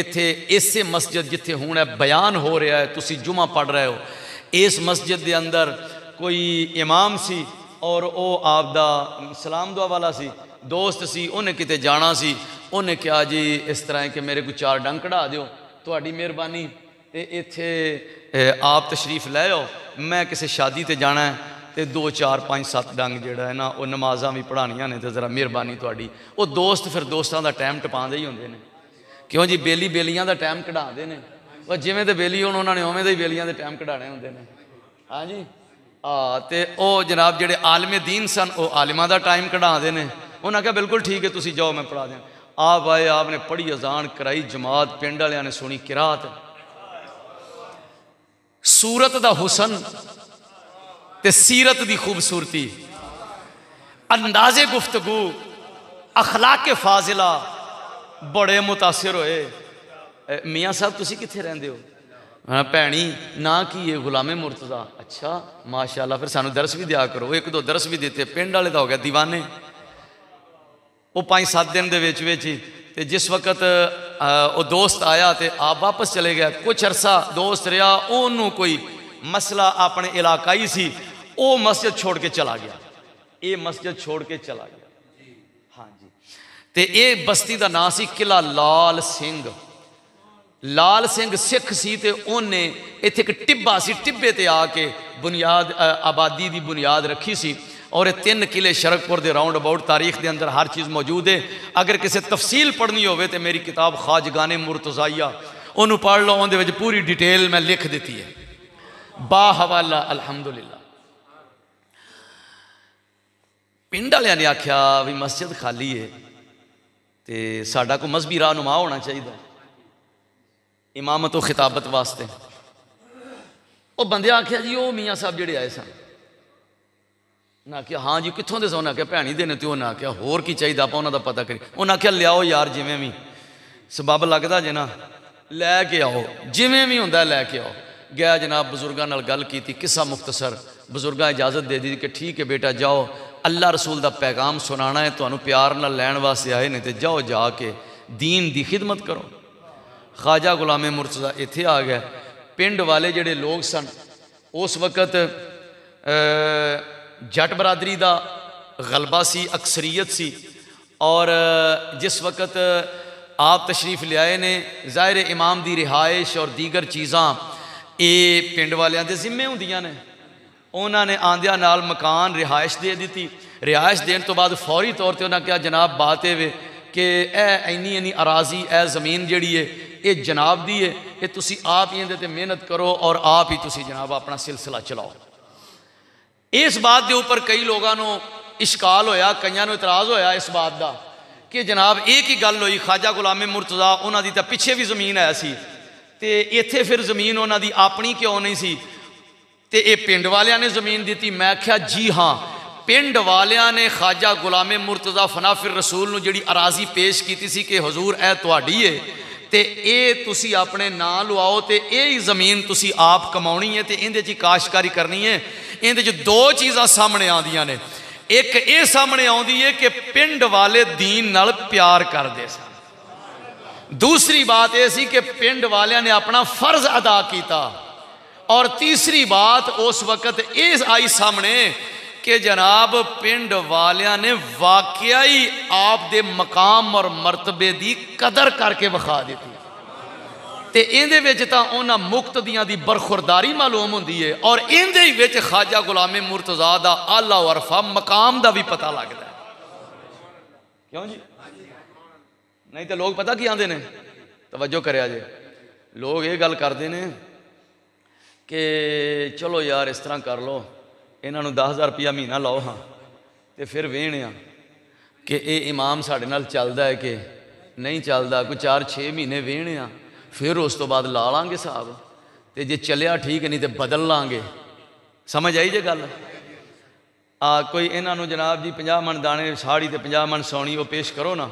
इत्थे इसे मस्जिद जिथे हुण बयान हो रहा है तुसी जुमा पढ़ रहे हो, इस मस्जिद के अंदर कोई इमाम सी और वो आपदा सलाम दुआ वाला सी, दोस्त सी, उन्हें किते जाना सी। उन्हें कहा जी इस तरह है कि मेरे को 4 डंग कढ़ा दिओ, तुहाडी मेहरबानी, ते इत्थे आप तशरीफ ले आओ, मैं किसी शादी ते जाना है ते 2 4 5 7 डंग जिहड़ा है ना वो नमाज़ां भी पढ़ाणियां ने, तो जरा मेहरबानी तुहाडी। वो दोस्त फिर दोस्तों का टाइम टपांदे ही होंदे ने, क्यों जी बेली बेलियां का टाइम कढ़ाते हैं और जिवें तो बेली होण उन्होंने उवें दे ही बेलियां के टाइम कढ़ाने होंदे ने। हाँ जी ते ओ जनाब जिहड़े आलिमे दीन सन वो आलिमां का टाइम कढ़ाते हैं। उन्हें कहा बिल्कुल ठीक है तुसी जाओ मैं पढ़ा दें। आप आए, आपने पढ़ी, अजान कराई, जमात पिंड वालियां ने सुनी किरात। सूरत दा हुसन ते सीरत दी खूबसूरती, अंदाजे गुफ्तगू, अखलाके फाजिला बड़े मुतासिर होए। मियाँ साहब तुसी कित्थे रहंदे हो? भैनी ना कि ये गुलामे मुर्तज़ा। अच्छा माशाल्लाह, फिर सानू दरस भी दिया करो। एक दो दरस भी देते, पिंड वाले दा हो गया दीवाने। वो 5 7 दिन के विच ही तो जिस वक्त वो दोस्त आया तो आप वापस चले गया। कुछ अरसा दोस्त रहा, उन्होंने कोई मसला अपने इलाकाई सी, वो मस्जिद छोड़ के चला गया, ये मस्जिद छोड़ के चला गया। हाँ जी, तो ये बस्ती का नाम सी किला लाल सिंह। लाल सिंह सिख सी ते उन्हें इत्थे एक टिब्बा सी, टिब्बे ते आके बुनियाद आबादी की बुनियाद रखी सी। और 3 किले शरकपुर के राउंड अबाउट तारीख के अंदर हर चीज़ मौजूद है। अगर किसी तफसील पढ़नी हो तो मेरी किताब ख्वाजगाने मुर्तज़ाइया उन्होंने पढ़ लो, उन्हें पूरी डिटेल मैं लिख दी है बाहवाला अलहमदुलिल्लाह। पिंड वालियां ने आख्या भी मस्जिद खाली है तो साडा कोई मजहबी राहनुमा होना चाहिए इमामत व खिताबत वास्ते। वह बंदे आख्या जी वह मियाँ साहब जोड़े आए सन। उन्हें आख्या हाँ जी कितों के सो? उन्हें आख्या भैनी देने। तो उन्हें आख्या होर की चाहिए आप उन्होंने पता करिए। उन्हें आख्या लियाओ यार जिमें भी सबब लगता जे ना लैके आओ, जिमें भी होंगे लैके आओ। गया जनाब बजुर्गों नाल गल की, किस्सा मुख्तसर। बजुर्गों इजाजत दे दी कि ठीक है बेटा जाओ, अल्लाह रसूल का पैगाम सुनाना है, तो प्यार नाल लैण वास्ते आए ने, तो जाओ जाके दीन की खिदमत करो। ख्वाजा गुलाम मुर्तज़ा इत्थे आ गया। पिंड वाले जिहड़े लोग सन उस वक्त जट बरादरी का गलबा सी, अक्सरीयत सी, और जिस वक्त आप तशरीफ लियाए ने ज़ाहिर इमाम की रिहायश और दीगर चीज़ां ये पिंड वालियां दे जिम्मे हुंदियां ने। उन्होंने आंदिया नाल मकान रिहायश दे दी। रिहायश देने तो बाद फौरी तौर पर उन्हें कहा जनाब बात है कि इन्नी इन्नी अराजी ए जमीन जिहड़ी है ये जनाब दी है, ये तुसी आप ही इहदे ते मेहनत करो और आप ही तुसी जनाब अपना सिलसिला चलाओ। इस बात के उपर कई लोगों को इश्काल होया, कईयां नूं इतराज़ होया इस बात का कि जनाब एक ही गल हुई। ख्वाजा गुलाम मुर्तज़ा उन्हां दी तां पिछे भी जमीन है सी, ते इत्थे फिर जमीन उन्हां दी अपनी क्यों नहीं सी? तो ये पिंड वालियां ने जमीन दी। मैं आख्या जी हाँ, पिंड वालियां ने ख्वाजा गुलाम मुर्तज़ा फनाफिर रसूल नूं जिहड़ी अराजी पेश कीती सी कि हजूर ऐ तुहाडी है, तो ये तुसी अपने नाल लवाओ, तो यही जमीन तुसी आप कमाउणी है, तो इहदे च काश्तकारी करनी है। इहदे च दो चीज़ां सामने आंदियां ने। एक ये सामने आउंदी है कि पिंड वाले दीन नाल प्यार करदे सन, दूसरी बात यह सी कि पिंड वालियां ने अपना फर्ज अदा किया, और तीसरी बात उस वक़्त ये आई सामने कि जनाब पिंड वालियां ने वाकया ही आप दे मकाम और मरतबे की कदर करके विखा दी। तो इहदे विच तां उन्हां मुक्तदियां दी बरखुरदारी मालूम होंदी है, और इहदे ही विच ख्वाजा गुलाम मुर्तज़ा दा आला वरफा मकाम का भी पता लगदा है। क्यों जी? नहीं तो लोग पता की आंदे ने, तवज्जो करिया जे, लोग ये गल करदे ने कि चलो यार इस तरह कर लो, इन्हों 10,000 रुपया महीना लाओ हाँ, तो फिर वेहने आ कि ये इमाम साढ़े नाल चलता है कि नहीं चलता। कोई 4-6 महीने वेहने आ, फिर उस तो बाद ला लाँगे साहब, तो जे चलिया ठीक नहीं तो बदल लाँगे। समझ आई जे गल? कोई इन्हों जनाब जी 50 मन दाने साड़ी तो 50 मन सौनी वो पेश करो ना,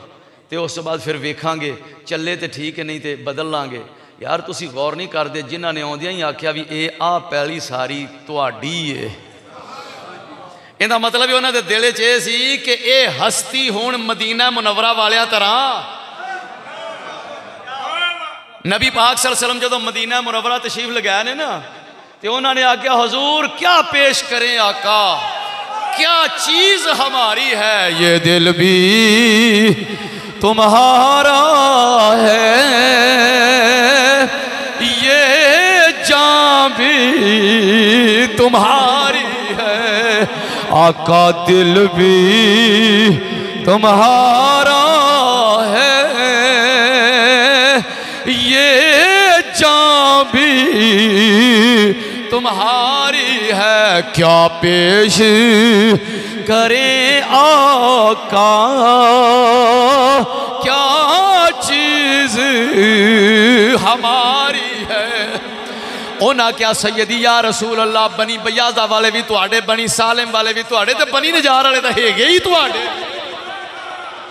तो उस तो बाद फिर वेखांगे, चले तो ठीक नहीं तो बदल लाँगे। यार तुसी गौर नहीं करते, जिन्हां ने आउंदियां ही आख्या भी ये आ पहली सारी तुहाडी है, इहदा मतलब उन्हां दे दिल च इह सी कि यह हस्ती हुण मदीना मुनव्वरा वालियां तरह। नबी पाक सल्लल्लाहु अलैहि वसल्लम जदों मदीना मुनव्वरा तशरीफ लगाए ने ना, तो उन्होंने आख्या हजूर क्या पेश करें आका, क्या चीज हमारी है? ये दिल भी तुम्हारा है, भी तुम्हारी है, आका दिल भी तुम्हारा है, ये जान भी तुम्हारी है, क्या पेश करें आका, क्या चीज़ हमारी है। उन्हें क्या सैयदी या रसूल अल्लाह, बनी बयाजा वाले भी तुहाडे, बनी सालिम वाले भी तुहाडे, तो बनी नजार वाले तो है ही तुहाडे,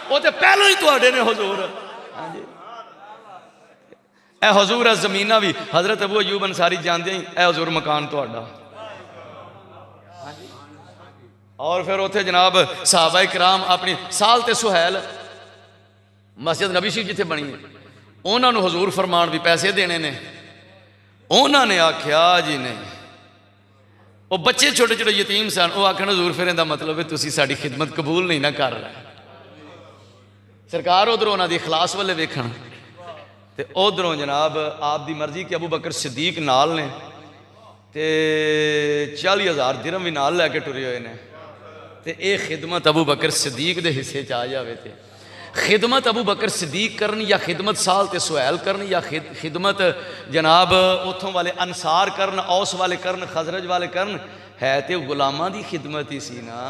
वो तो पहलों ही तुहाडे ने हजूर। हाँ जी, ए हजूर है जमीना भी, हजरत अबू अयूब अंसारी जानते ही ए हजूर मकान तुहाडा। और फिर उत्थे जनाब सहाबा इकराम अपनी साल ते सुहैल, मस्जिद नबी शरीफ जिथे बनी है, उन्होंने हजूर फरमान भी पैसे देने ने। उन्होंने आख्या जी नहीं, वो बच्चे छोटे छोटे यतीम सन, वो आखन हजूर फिर इहदा मतलब है तुसी साडी खिदमत कबूल नहीं ना कर रहे। सरकार उधरों उन्होंने इखलास वाले वेखण, तो उधरों जनाब आप दी मर्जी कि अबू बकर सिद्दीक नाल ने, ते 40,000 दिरहम भी नाल लैके टुरे हुए हैं, तो ये खिदमत अबू बकर सिद्दीक दे हिस्से च आ जाए। तो खिदमत अबू बकर सिद्दीक करनी, या खिदमत साल ते सुहैल करनी, या खिदमत जनाब उतों वाले अंसार करन, औस वाले करन, खजरज वाले करन, है तो गुलामा की खिदमत ही सी ना,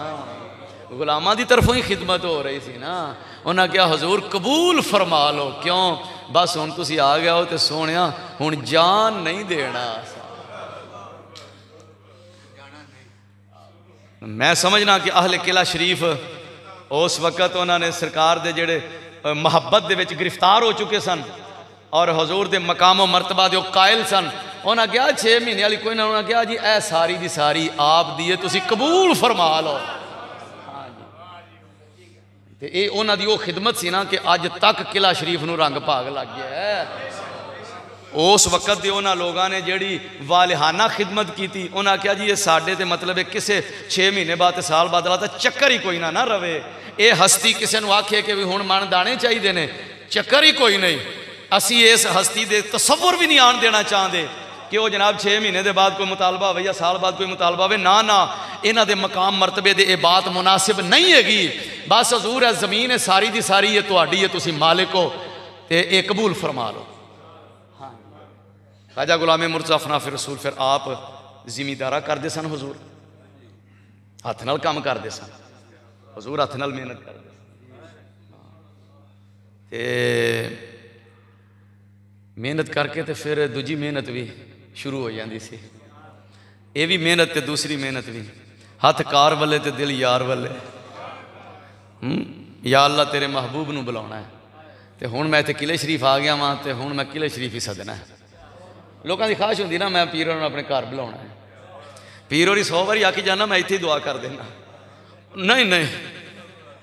गुलामा की तरफों ही खिदमत हो रही सी ना। उन्हें क्या हजूर कबूल फरमा लो। क्यों? बस हुण तुसी आ गया हो तो सोहणिया, हुण जान नहीं देना। मैं समझना कि अहले किला शरीफ उस वक्त उन्होंने सरकार के जेडे मुहब्बत दे विच गिरफ्तार हो चुके सन और हजूर के मकामो मरतबा के कायल सन। उन्हें कहा 6 महीने वाली कोई ना, उन्हें कहा जी ए सारी की सारी आप दी है, तुसी कबूल फरमा लो। तो ये उन्हों की वो खिदमत सी ना कि अज तक किला शरीफ नूं रंग भाग लग गया है। उस वक्त के उन्होंने लोगों ने जी वालिहाना खिदमत की, उन्हें कहा जी ये साढ़े तो मतलब किसी 6 महीने बाद साल बाद ला तो चक्कर ही कोई ना रवे। ये हस्ती किसी को आखे कि भी हुण मन दाने चाहिए ने, चक्कर ही कोई नहीं। असी इस हस्ती के तस्वुर भी नहीं आन देना चाहते कि वह जनाब 6 महीने के बाद कोई मुतालबा हो या साल बाद कोई मुतालबा हो। ना ना, इन्हों के मकाम मरतबे दे ये बात मुनासिब नहीं हैगी। बस हजूर है जमीन है सारी की सारी ये तुहाडी है, तुसी मालिक हो, तो ये कबूल फरमा लो। हाँ, ख्वाजा गुलाम मुर्तज़ा फनाफिर रसूल फिर आप जिमीदारा करते सन। हजूर हथ नाल काम करते सन, हजूर हथ नाल मेहनत करते सन। मेहनत करके तो फिर दूजी मेहनत भी शुरू हो जाती सी, ये भी मेहनत तो दूसरी मेहनत भी। हथ कार वाले तो दिल यार वाले। या अल्लाह तेरे महबूब नूं बुलाना है, तो हुण मैं इत्थे किले शरीफ आ गया वां, तो हुण मैं किले शरीफ ही सदना है। लोगों की ख्वाहिश होंदी ना मैं पीर होर नूं अपने घर बुलाना है। पीर होरी 100 वारी आके जाना मैं इत्थे ही दुआ कर देना, नहीं नहीं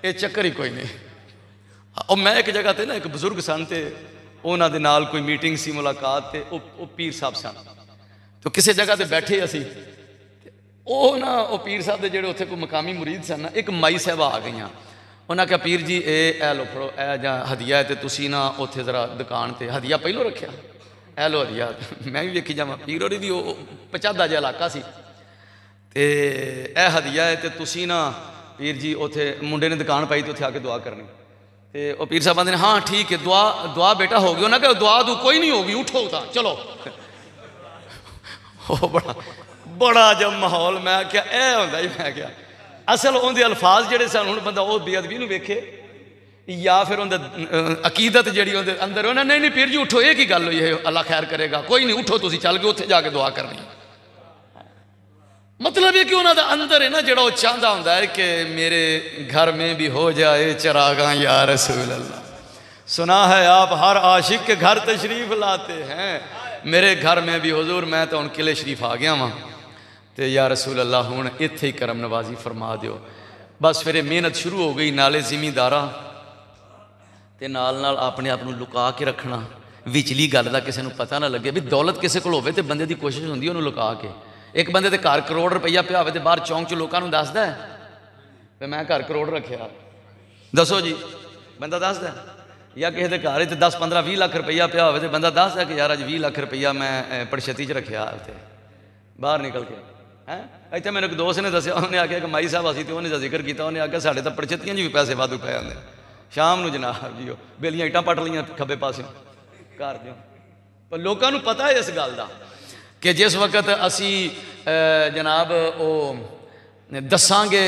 ये चक्कर ही कोई नहीं। और मैं एक जगह ते ना एक बजुर्ग सन, तो उन्होंने नाल कोई मीटिंग सी मुलाकात, तो पीर साहब सन। तो किसी जगह पर बैठे असी, वो ना वो पीर साहब के जेडे उत्थे कोई मकामी मुरीद सन ना, एक माई साहबा आ गई। उन्हें कहा पीर जी ए लो फड़ो ए हदिया है, तो तुसी ना उत्थे जरा दुकान पर हदिया पहलों रखिया, ए लो हदिया। मैं भी वेखी जावा पीर होरी दी वो पचादा जिहा इलाका सी, ते ए हदिया है तो तुसी ना पीर जी उत्थे मुंडे ने दुकान पाई तो उत्थे आके दुआ करनी। तो वह पीर साहब आते हैं हाँ ठीक है, दुआ दुआ बेटा हो गई। उन्हें दुआ दू कोई नहीं होगी, उठो तो चलो। वो बड़ा बड़ा जब माहौल, मैं क्या यह होंगे जी, मैं क्या असल उनके अल्फाज जोड़े सन। हूँ बंदा वो बेअदबी नूं वेखे या फिर उनका अकीदत जी अंदर उन्हें नहीं नहीं पीर जी उठो, ये की गल हुई है, अल्लाह खैर करेगा, कोई नहीं उठो तुम चल गए, उत्थे जाके दुआ करनी। मतलब ये कि उन्होंने अंदर है ना जो चाहता होता है कि मेरे घर में भी हो जाए चरागा या रसूल अल्लाह। सुना है आप हर आशिक के घर तशरीफ लाते हैं, मेरे घर में भी हुजूर मैं तो उन किले शरीफ आ गया वहाँ, तो या रसूल अल्लाह हूँ इत्थे ही करम नवाजी फरमा दियो। बस फिर मेहनत शुरू हो गई, नाले जिमीदारा ते नाल नाल अपने आप को लुका के रखना, विचली गल का किसी को पता ना लगे। भी दौलत किसी को होवे तो बंदे की कोशिश होंदी उन्होंने लुका के। एक बंदे तो घर करोड़ रुपया पिया हो, बाहर चौंक च लोगों दसदा है मैं घर करोड़ रखिया, दसो जी बंदा दसदा। या किसी के घर 10-15-20 लाख रुपया पिया हो, बंदा दसदा कि यार अज 20 लाख रुपया मैं पड़छती च रखिया उत्थे बाहर निकल के। हैं इतने मेरे एक दोस्त ने दसिया, उन्हें आख्या कि माई साहब असी, तो उन्हें जिक्र किया, उन्हें आख्या साढ़े तो पड़छतियां जी भी पैसे वाधू पै जाते। शाम को जनाब जी बेलियां इटां पट लियां खब्बे पासों घर दियों। पर लोगों को पता है इस गल का कि जिस वक्त असी जनाब वो दसांगे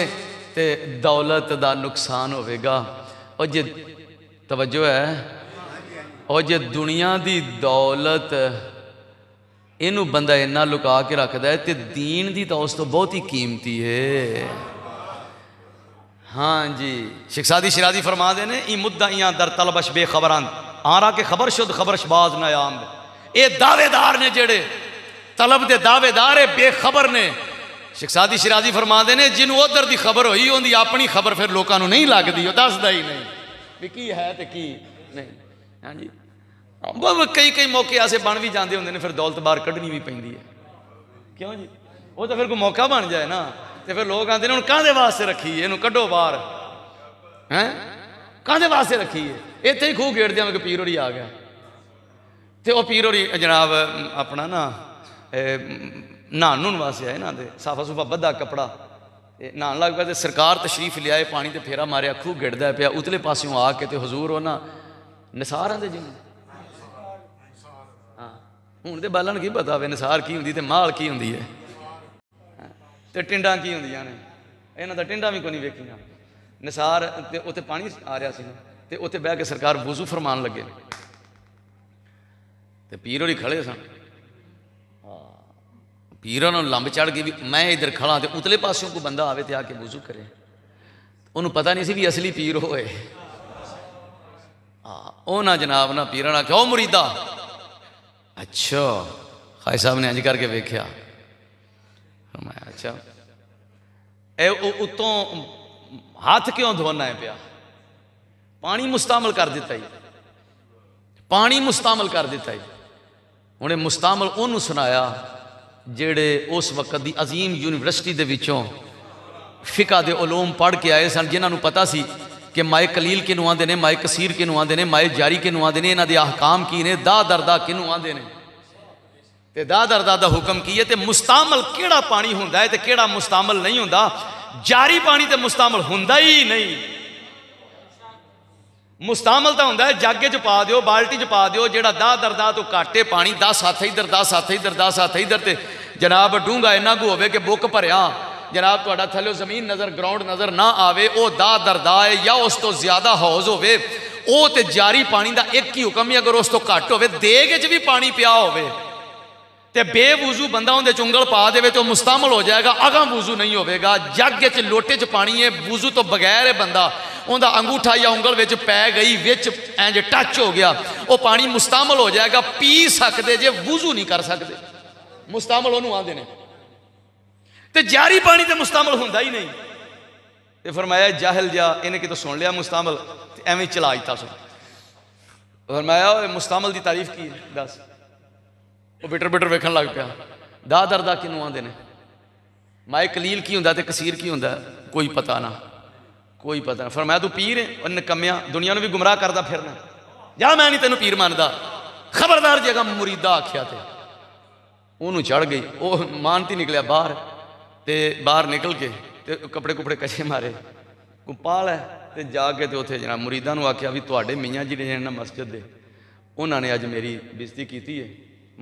तो दौलत का नुकसान होगा। और जे तवज्जो है, और जे दुनिया की दौलत इनू बंदा इन्ना लुका के रखता है तो दीन की तो उस तो बहुत ही कीमती है। हाँ जी, शिखसादी शिराजी फरमा देने ई मुद्दा इं दर तलबश बेखबरान आरा के खबर शुद्ध खबरशबाज नायाम। ये दावेदार ने जेड़े तलब के दावेदार है, बेखबर ने। शिखसादी शिराजी फरमाते ने जिन्हों उधर की खबर हुई उनकी अपनी खबर फिर लोगों को नहीं लगती, वह दसदा ही नहीं भी की है तो की नहीं। हाँ जी, कई कई मौके ऐसे बन भी जाते होंगे फिर दौलत बाहर कढ़नी भी पैंदी है। क्यों जी, वो तो फिर कोई मौका बन जाए ना, तो फिर लोग आते हैं हूँ कहदे वास्ते रखी है, इनू कढ़ो बाहर, हैं कहदे वास्ते रखी है। इत्थे ही खूह गेड़दे कि पीर होरी आ गया, तो वह पीर होरी जनाब अपना ना नहान वास्ते आए ना, तो साफा सूफा बद्धा कपड़ा नहान लग पाया। तो सरकार तशरीफ लियाए, पानी तो फेरा मारिया, खूह गिरदा पिया, उतले पासों आके तो हजूर होना निसार आते जिन्हें। हाँ हूँ तो बालन की पता वे निसार की होंगी, तो माल की होंगी है, तो टिंडा की होंगे ने, इन्हों का टिंडा भी कोई नहीं वेखिया निसार। तो उत्तर पानी आ रहा सी, तो उत्तर बह के सरकार वुजू फरमान लगे, तो पीर होरी खड़े सन। पीर उन्होंने लंब चढ़ के भी मैं इधर खड़ा तो उतले पासों को बंदा आवे तो आके वुज़ू करे, उन्होंने पता नहीं सी भी असली पीर होए। ना जनाब ना पीर ना क्यों मुरीदा, अच्छा खाई साहब ने इंज करके वेख्या, मैं अच्छा उतों हाथ क्यों धोना है पिया, पानी मुस्तामल कर दिता ही, पानी मुस्तामल कर दिता ही। उन्हें मुस्तामल उन्होंने सुनाया जेड़े उस वक्त की अजीम यूनिवर्सिटी के विचों फिका दे उलूम पढ़ के आए सन, जिन्होंने पता सी कि माए कलील किनू आते हैं, माए कसीर किनू आते हैं, माए जारी किनू आते हैं, इन्हों के अहकाम की ने, दा दरदा किनू आते हैं, तो दा दरदा का हुक्म की है, तो मुस्तामल केड़ा पानी हुंदा है ते केड़ा मुस्तामल नहीं हुंदा। जारी पानी तो मुस्तामल हुंदा ही नहीं, मुस्तामल तो हुंदा है जागे च पा दिओ, बाल्टी च पा दिओ, जेड़ा दा दरदा तो घाटे पानी दस हाथ इधर, दस हाथ इधर, दस हाथ इधर, तो जनाब डूंगा इन्ना को होवे कि बुक भरिया जनाब तुहाडा थल्ले जमीन नज़र ग्राउंड नज़र ना आवे, वह दा दरदा है या उस तो ज्यादा हौज होवे। ओह ते जारी पानी का एक ही हुक्म है, अगर उस तो घट होवे देग च भी पानी पिया होवे ते बेवुजू बंदा उन्हें चुंगल पा दे तो मुस्तामल हो जाएगा, अगा वुजू नहीं होगा। जग च लोटे च पानी है, वुजू तो बगैर है बंदा, उनका अंगूठा या उंगल विच पै गई, विच इंज टच हो गया, वह पानी मुस्तामल हो जाएगा, पी सकते जे वुजू नहीं कर सकते, मुस्तामल उन्होंने आते हैं। तो जारी पानी तो मुस्तामल होता ही नहीं। तो फरमाया जाहल जा इन्हें कितों सुन लिया मुस्तामल एवं चला दिता सुन। फरमाया मुस्तामल की तारीफ की दस, वो बिटर बिटर वेखन लग पाया दा दरदा किनू आते हैं, माए कलील की होंदा ते कसीर की होंदा कोई पता ना, कोई पता ना। फरमाया तू पीर है और निकम्मिया दुनिया ने भी गुमराह करता फिरना, जा मैं नहीं तेनों पीर मानता, खबरदार जगह मुरीदा आख्या। तो उन्होंने चढ़ गई, वह मानती निकलिया बाहर, तो बाहर निकल के तो कपड़े कुपड़े कशे मारे, गोपाल है तो जाके तो उत्थे जना मुरीदा नूं आख्या भी तुहाडे मियाँ जी ने ना मस्जिद दे उन्होंने अज मेरी बेइज्जती कीती है,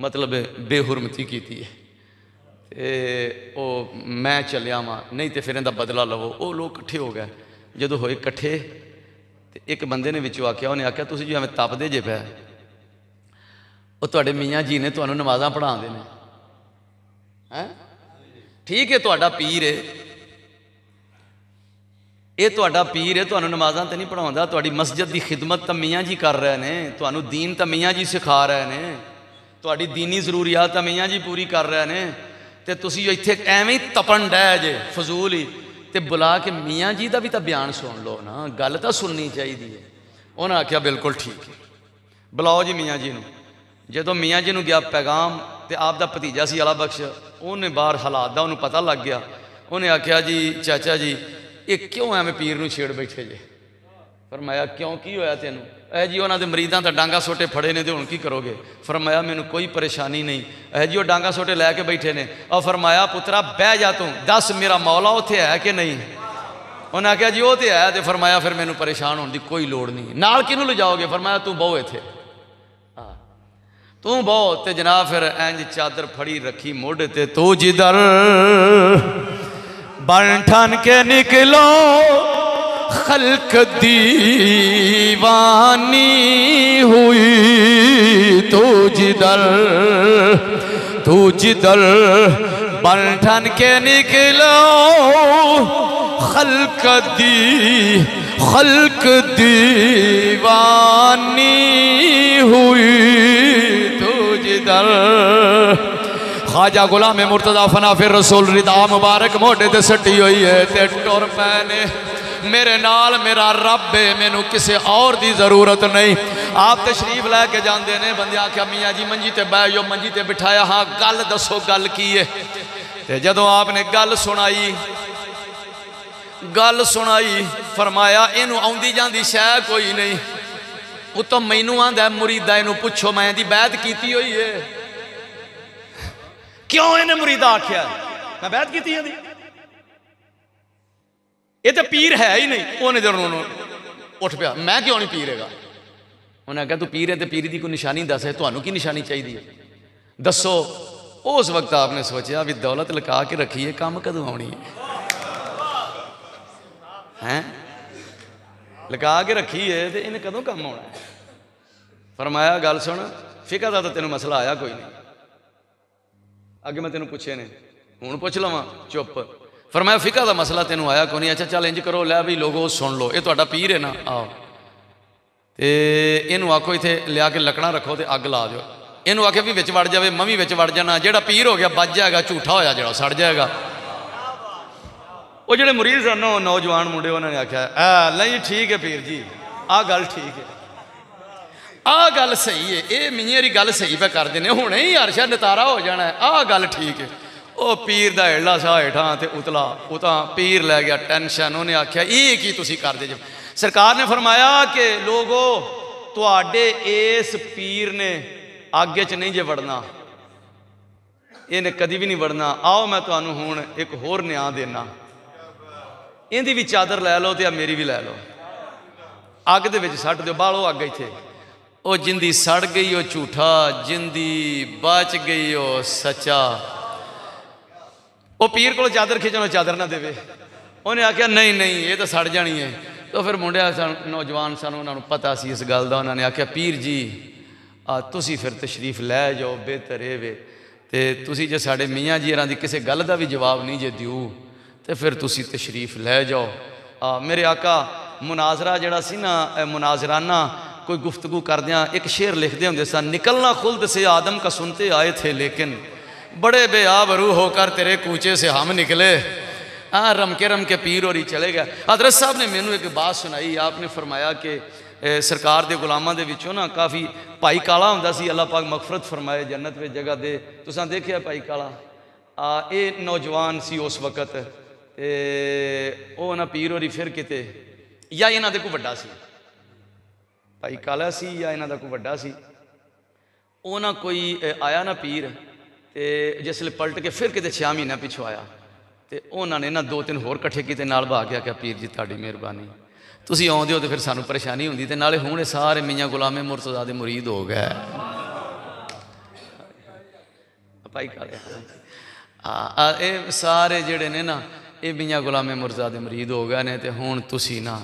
मतलब बेहुरमती की थी है। ओ, मैं चलिया वहाँ नहीं तो फिर इनका बदला लवो। वह लोग कट्ठे हो गए, जो होए कट्ठे तो एक बंदे ने विचों आख्या, उन्हें आख्या तुसीं जो एवें तपदे जे पै, वो तुहाडे मियाँ जी ने तुहानूं नमाज़ां पढ़ाते हैं, हैं ठीक है तुहाडा पीर है, ये तुहाडा पीर है, तुहानूं नमाज़ां तो नहीं पढ़ाउंदा, तुहाडी मस्जिद की खिदमत तो मियाँ जी कर रहे हैं, तुहानूं दीन तो मियाँ जी सिखा रहे हैं, तुहाडी दीनी जरूरियात मियाँ जी पूरी कर रहे हैं, तो तुसी इत्थे एवें ही तपन डै जे फजूल ही, तो बुला के मियाँ जी का भी तो बयान सुन लो ना, गल तो सुननी चाहिए है। उन्हें आख्या बिल्कुल ठीक है, बुलाओ जी मियाँ जी ने। जदों मियाँ जी ने गया पैगाम, तो आपका भतीजा सी अला बख्श, उन्हें बाहर हालात का उन्होंने पता लग गया, उन्हें आख्या जी चाचा जी ये क्यों एवें पीर नूं छेड़ बैठे जे। फरमाया क्यों की होया तेनों? ऐ जी उन्होंने मरीदा तो डांगा सोटे फड़े ने, तो हुण की करोगे? फरमाया मैनू कोई परेशानी नहीं, ऐ जी वो डांगा सोटे लैके बैठे ने। और फरमाया पुत्रा बह जा तू, दस मेरा मौला उत्थे है कि नहीं? उन्हें आख्या जी वो तो है। तो फरमाया फिर मैनू परेशान होने की कोई लोड़ नहीं, नाल किनू ले जाओगे? फरमाया तू बहो इत्थे, हाँ तू बहो। तो जनाब फिर इंज चादर फड़ी रखी मोढ़े ते, तू जिधर बन ठन के निकलो खल्क दीवानी हुई, तू जिधर बंठन के निकलो खल्क दीवानी हुई, तू जिधर। ख्वाजा गुलाम मुर्तज़ा फनाफिर रसूल रिदा मुबारक मोटे ते सटी हुई है, ते टुर पैने मेरे नाल मेरा रब है, मैनू किसी और दी जरूरत नहीं। आप तशरीफ लैके जाते हैं, बंदे आख्या मियाँ जी मंजी ते बह, यो मंजी ते बिठाया, हाँ गल दसो गल की है। ते जदों आपने गल सुनाई, फरमाया इनू आउंदी जांदी शै कोई नहीं, उतों मैनू आंदा मुरीदा इनू पुछो मैं इहदी बैत कीती होई है, क्यों इन्हें मुरीदा आख्या मैं बैत कीती है, ये तो पीर है ही नहीं। उन्हें जरूर उठ पाया, मैं क्यों नहीं पीर है? उन्हें आख्या तू पीर है तो पीरी की कोई निशानी दस, है तुम्हें की निशानी चाहिए है दसो। उस वक्त आपने सोचा भी दौलत लगा के रखी है, काम कदों आनी है, लगा के रखी है तो इन्हें कदों काम आना है। फरमाया गल सुन, फिका का तो तेन मसला आया कोई नहीं, अगे मैं तेन पूछे ने हूँ पूछ लवा चुप। फरमाया फिका का मसला तेन आया कौन? अच्छा चल इंज करो, लिया भी लोगो सुन लो, ये तुहाडा पीर है ना, आओ तो इनू आखो इतने लिया के लकड़ा रखो तो अग ला दो। इनू आखे भी वड़ जाए मैं भी वड़ जाना, जो पीर हो गया बच जाएगा, झूठा होया जो सड़ जाएगा। वो जो मुरीद सन नौजवान मुंडे उन्होंने आख्या नहीं ठीक है पीर जी आ गल ठीक है, आ गल सही है, ये मियां दी गल सही पे कर देने, हुणे ही अरशा नतारा हो जाना है, आ गल ठीक है। वह पीर का हेला सा हेठा तो उतला, उतां पीर लै गया टेंशन। उन्हें आख्या ये की तुसी करदे जे? सरकार ने फरमाया कि लोगो तुहाडे इस पीर ने आगे च नहीं जे वड़ना, इन्हें कदी भी नहीं वड़ना। आओ मैं तुहानूं हुण एक होर न्याय देना, इन्दी भी चादर लै लो तो मेरी भी लै लो, अग दे विच सट दो, बालो अग इत्थे। ओ जिंदी सड़ गई ओ झूठा, जिंदी बच गई ओ सच्चा। ओ पीर को चादर खिंचो चादर ना देवे, उन्हें आख्या नहीं नहीं ये तो सड़ जानी है। तो फिर मुंडे नौजवान सन उन्होंने पता सी इस गल का, उन्होंने आख्या पीर जी तुसी फिर तशरीफ लै जाओ, बेहतर है वे ते तुसी जे साडे मियाँ जी हरां दी किसी गल का भी जवाब नहीं जे दिओ तो फिर तुसी तशरीफ लै जाओ। मेरे आका मुनाजरा जड़ा सी ना, मुनाजराना कोई गुफ्तगू करदियाँ एक शेर लिखते होंगे सन, निकलना खुल्द से आदम का सुनते आए थे लेकिन बड़े बेआबरू होकर तेरे कूचे से हम निकले। रमके रमके पीर और ही चले गए। हजरत साहब ने मैनू एक बात सुनाई, आपने फरमाया कि सरकार के गुलामों के विचों ना काफ़ी भाई काला होंदा सी, अल्लाह पाक मगफरत फरमाए जन्नत में जगह दे। तुसां देखिया भाई काला ये नौजवान सी उस वक्त, ना पीर होरी फिर किते या इन्हां दे कोई वड्डा सी, भाई काला सी या इन्हां दा कोई वड्डा सी। ओह ना कोई आया ना पीर ते जिसले पलट के फिर किते 6 महीने पिछों आया तो उन्होंने ना 2-3 होर कट्ठे किते नाल बहा के आख्या पीर जी तुहाडी मेहरबानी, तुसीं आउंदे हो तो फिर सानूं परेशानी हुंदी ते नाले हुण सारे मियाँ गुलाम मुर्तज़ा दे मुरीद हो गए। भाई काले ये सारे जिहड़े ने ना ये मियाँ गुलाम मुर्तज़ा दे मुरीद हो गए ने, तो हुण तुसीं ना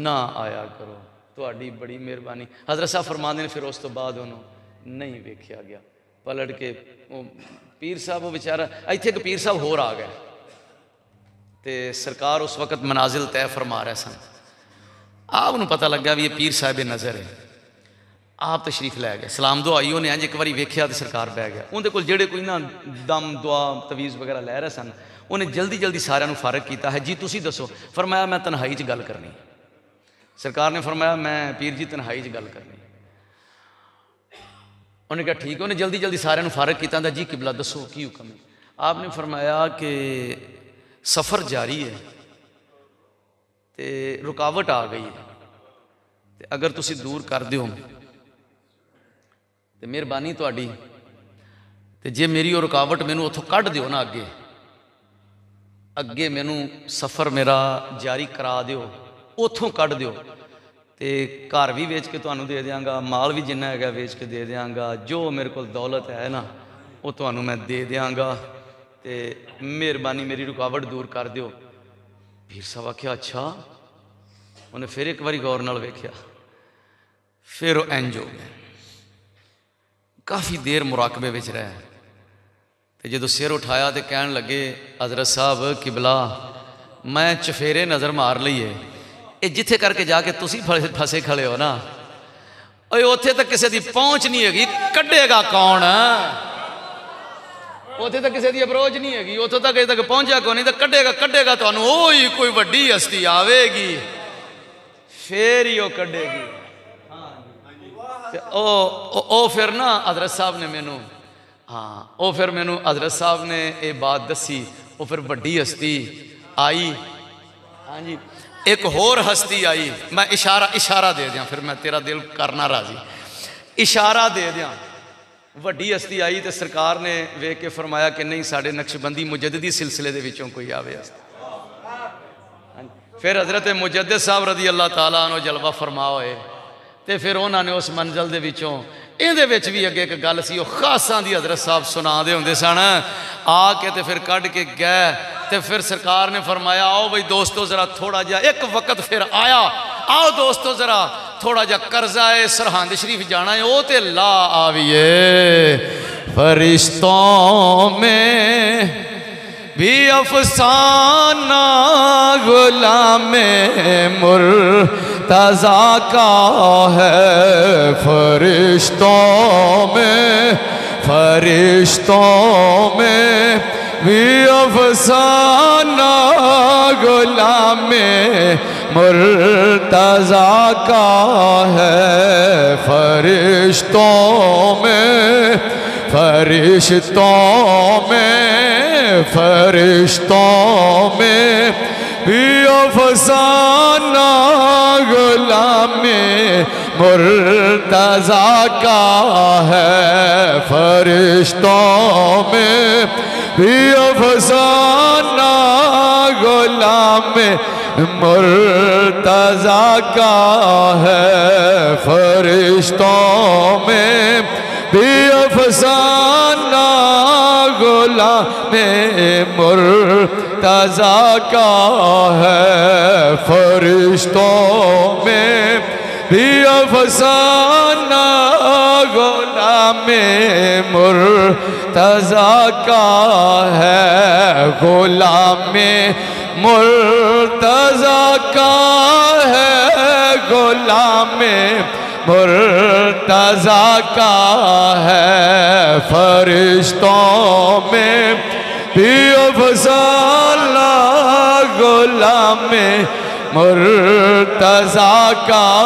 ना आया करो, तुहाडी बड़ी मेहरबानी। हजरत साहब फरमाते हैं फिर उस तो बाद उन्होंने नहीं वेख्या गया। पलट के पीर साहब वो बेचारा इत्थे एक पीर साहब होर आ गए तो सरकार उस वक्त मनाजिल तय फरमा रहे सन। आप नूं पता लगा भी ये पीर साहब नज़र है, आप तशरीफ लै गए। सलाम दुआई उन्हें अंज एक बार वेख्या तो सरकार बह गया। उनके कोल जेड़े कोई ना दम दुआ तवीज़ वगैरह लै रहे सन, उन्हें जल्दी जल्दी सारियां नूं फारग किया है जी तुसीं दसो। फरमाया मैं तन्हाई च गल करनी। सरकार ने फरमाया मैं पीर जी तन्हाई च गल करनी। उन्हें कहा ठीक है। उन्हें जल्दी जल्दी सारियां नूं फारग किया जी किबला दसो की हुक्म है। आपने फरमाया कि सफ़र जारी है तो रुकावट आ गई है, तो अगर तुसीं दूर कर दिओ तो मेहरबानी तुहाडी, तो जे मेरी वो रुकावट मैनू उत्थों कढ दिओ ना, अगे अगे मैनू सफ़र मेरा जारी करा दिओ, उत्थों कढ दिओ ते घर भी वेच के तुहानूं दे देंगा, माल भी जिन्ना है वेच के दे देंगा, जो मेरे को दौलत है ना वो तुहानूं मैं दे देंगा, ते मेहरबानी मेरी रुकावट दूर कर दिओ। पीर साहब आख्या अच्छा। उन्हें फिर एक बार गौर नाल वेख्या, फिर वो इंज हो गया। काफ़ी देर मुराकबे विच रहा तो जदों सिर उठाया तो कहन लगे हजरत साहब किबला मैं चफेरे नज़र मार ली है, ये जिथे करके जाके तुसीं फसे खड़े हो ना उत्थे तक किसी की पहुँच नहीं हैगी, कढ़ेगा कौन? उत्थे तक किसी की अप्रोच नहीं हैगी, उतों तक अजे तक पहुँचा कौन, नहीं तो कढ़ेगा कढ़ेगा तुहानूं ओही कोई वड्डी हस्ती आवेगी फिर ही वो कढ़ेगी। ओ फिर ना हजरत साहब ने मैनू हजरत साहब ने ये बात दसी। वो फिर वड्डी हस्ती आई, हाँ जी एक होर हस्ती आई। मैं इशारा इशारा दे दियाँ फिर मैं तेरा दिल करना राजी, इशारा दे दियाँ। वड्डी हस्ती आई तो सरकार ने वेख के फरमाया कि नहीं साढ़े नक्शबंदी मुजद्दिदी सिलसिले के विचों कोई आवे। फिर हजरत मुजद्दिद साहब रजी अल्लाह तआला अन्हु जलवा फरमा होए तो फिर उन्होंने उस मंजिल के विचों इहदे विच भी अगे एक गल सी ओह खासां दी हजरत साहब सुना दे हुंदे सन आके तो फिर कढ़ के गए। तो फिर सरकार ने फरमाया आओ बई दोस्तों जरा थोड़ा जा एक वक्त फिर आया, आओ दोस्तों जरा थोड़ा जा कर्जा है सरहंद शरीफ जाना है वो तो ला आविए। फरिश्तों में भी अफसाना गुलामे मुर्तज़ा का है। फरिश्तों में, फरिश्तों में भी अफसाना गुलामे मुर्तज़ा का है। फरिश्तों में, फरिश्तों में, फरिश्तों में भी अफसाना गुलामे मुर्तज़ा का है। फरिश्तों में भी अफसाना गुलामे मुर्तज़ा का है। फरिश्तों में भी अफसाना गुलामे मुर्तज़ा का है। फरिश्तों में भी अफसाना गुलामे मुर्तज़ा का है। गुलामे मुर्तज़ा का है। गुलामे मुर्तज़ा का है। फरिश्तों में भी अफसाना गुलामे मुर्तज़ा का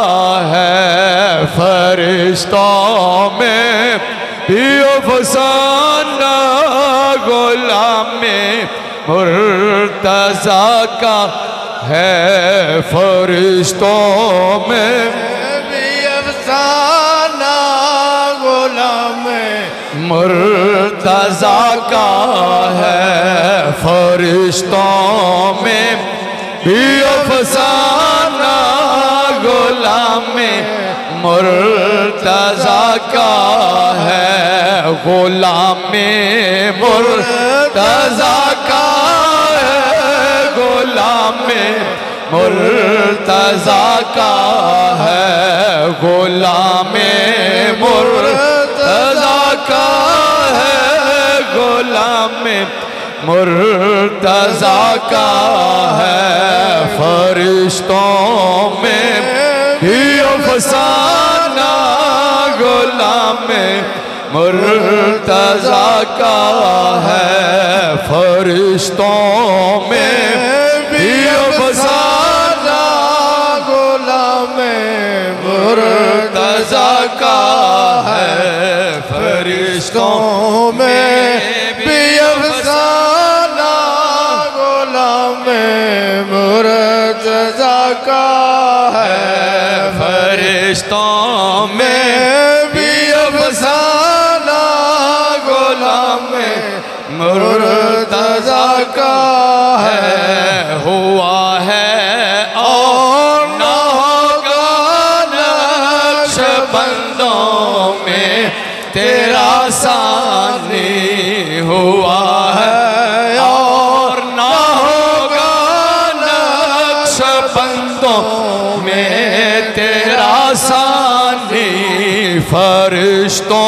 है। फरिश्तों में भी अफसाना गुलामे मुर्तज़ा का है। फरिश्तों में मुर्तज़ा का है। फरिश्तों में भी अफसाना गुलामे मुर्तज़ा का है। गुलामे मुर्तज़ा का है। गुलामे मुर्तज़ा का है। गुलामे मुर्तज़ा का है। गुलामे मुर्तज़ा का है। फरिश्तों में भी अफसाना गुलामे मुर्तज़ा का है। फरिश्तों में भी अफसाना गुलामे मुर्तज़ा का है। फरिश्तों में भी अफसाना गुलामे मुर्तज़ा का है। फरिश्तों में भी अफसाना गुलामे मुर्तज़ा का है। हुआ है और ना होगा नक्शबंदों में तेरा सानी। हुआ है और ना होगा नक्शबंदों में तेरा सानी। फरिश्तों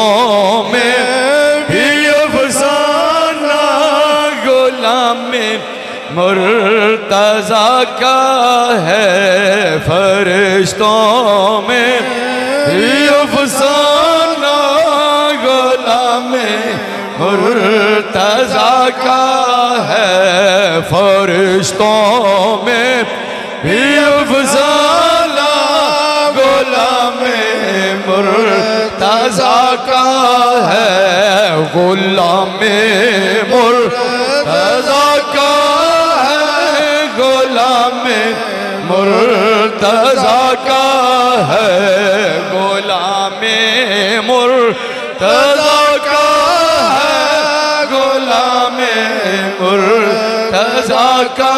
में भी अफसाना गुलामे मुर्तज़ा का है। फरिश्तों में भी अफसाना गुलामे मुर्तज़ा का है। फरिश्तों में भी अफसाना गुलामे मुर्तज़ा का है। गुलामे मुर्तज़ा का है। गुलामे मुर्तज़ा का है। गुलामे मुर्तज़ा का है। गुलामे मुर्तज़ा का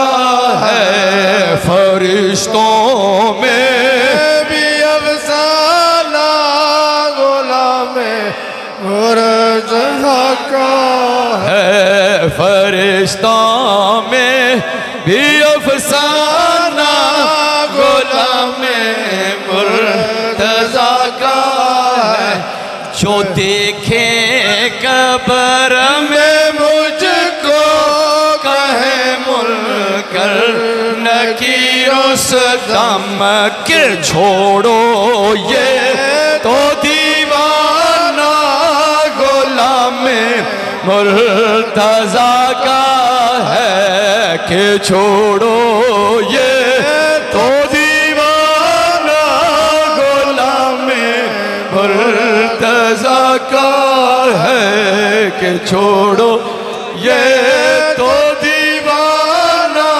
है। फरिश्तों में भी अफसाना गुलामे मुर्तज़ा का है। फरिश्तों में भी अफसाना गुलामे मुर्तज़ा का है। जो देखेगा कबर में मुझको कहे मुनकर न की उस दम के छोड़ो ये तो दीवाना गुलाम मुर्तज़ा का है के छोड़ो ये तो दीवाना गुलाम मुर्तज़ा का है के छोड़ो ये तो दीवाना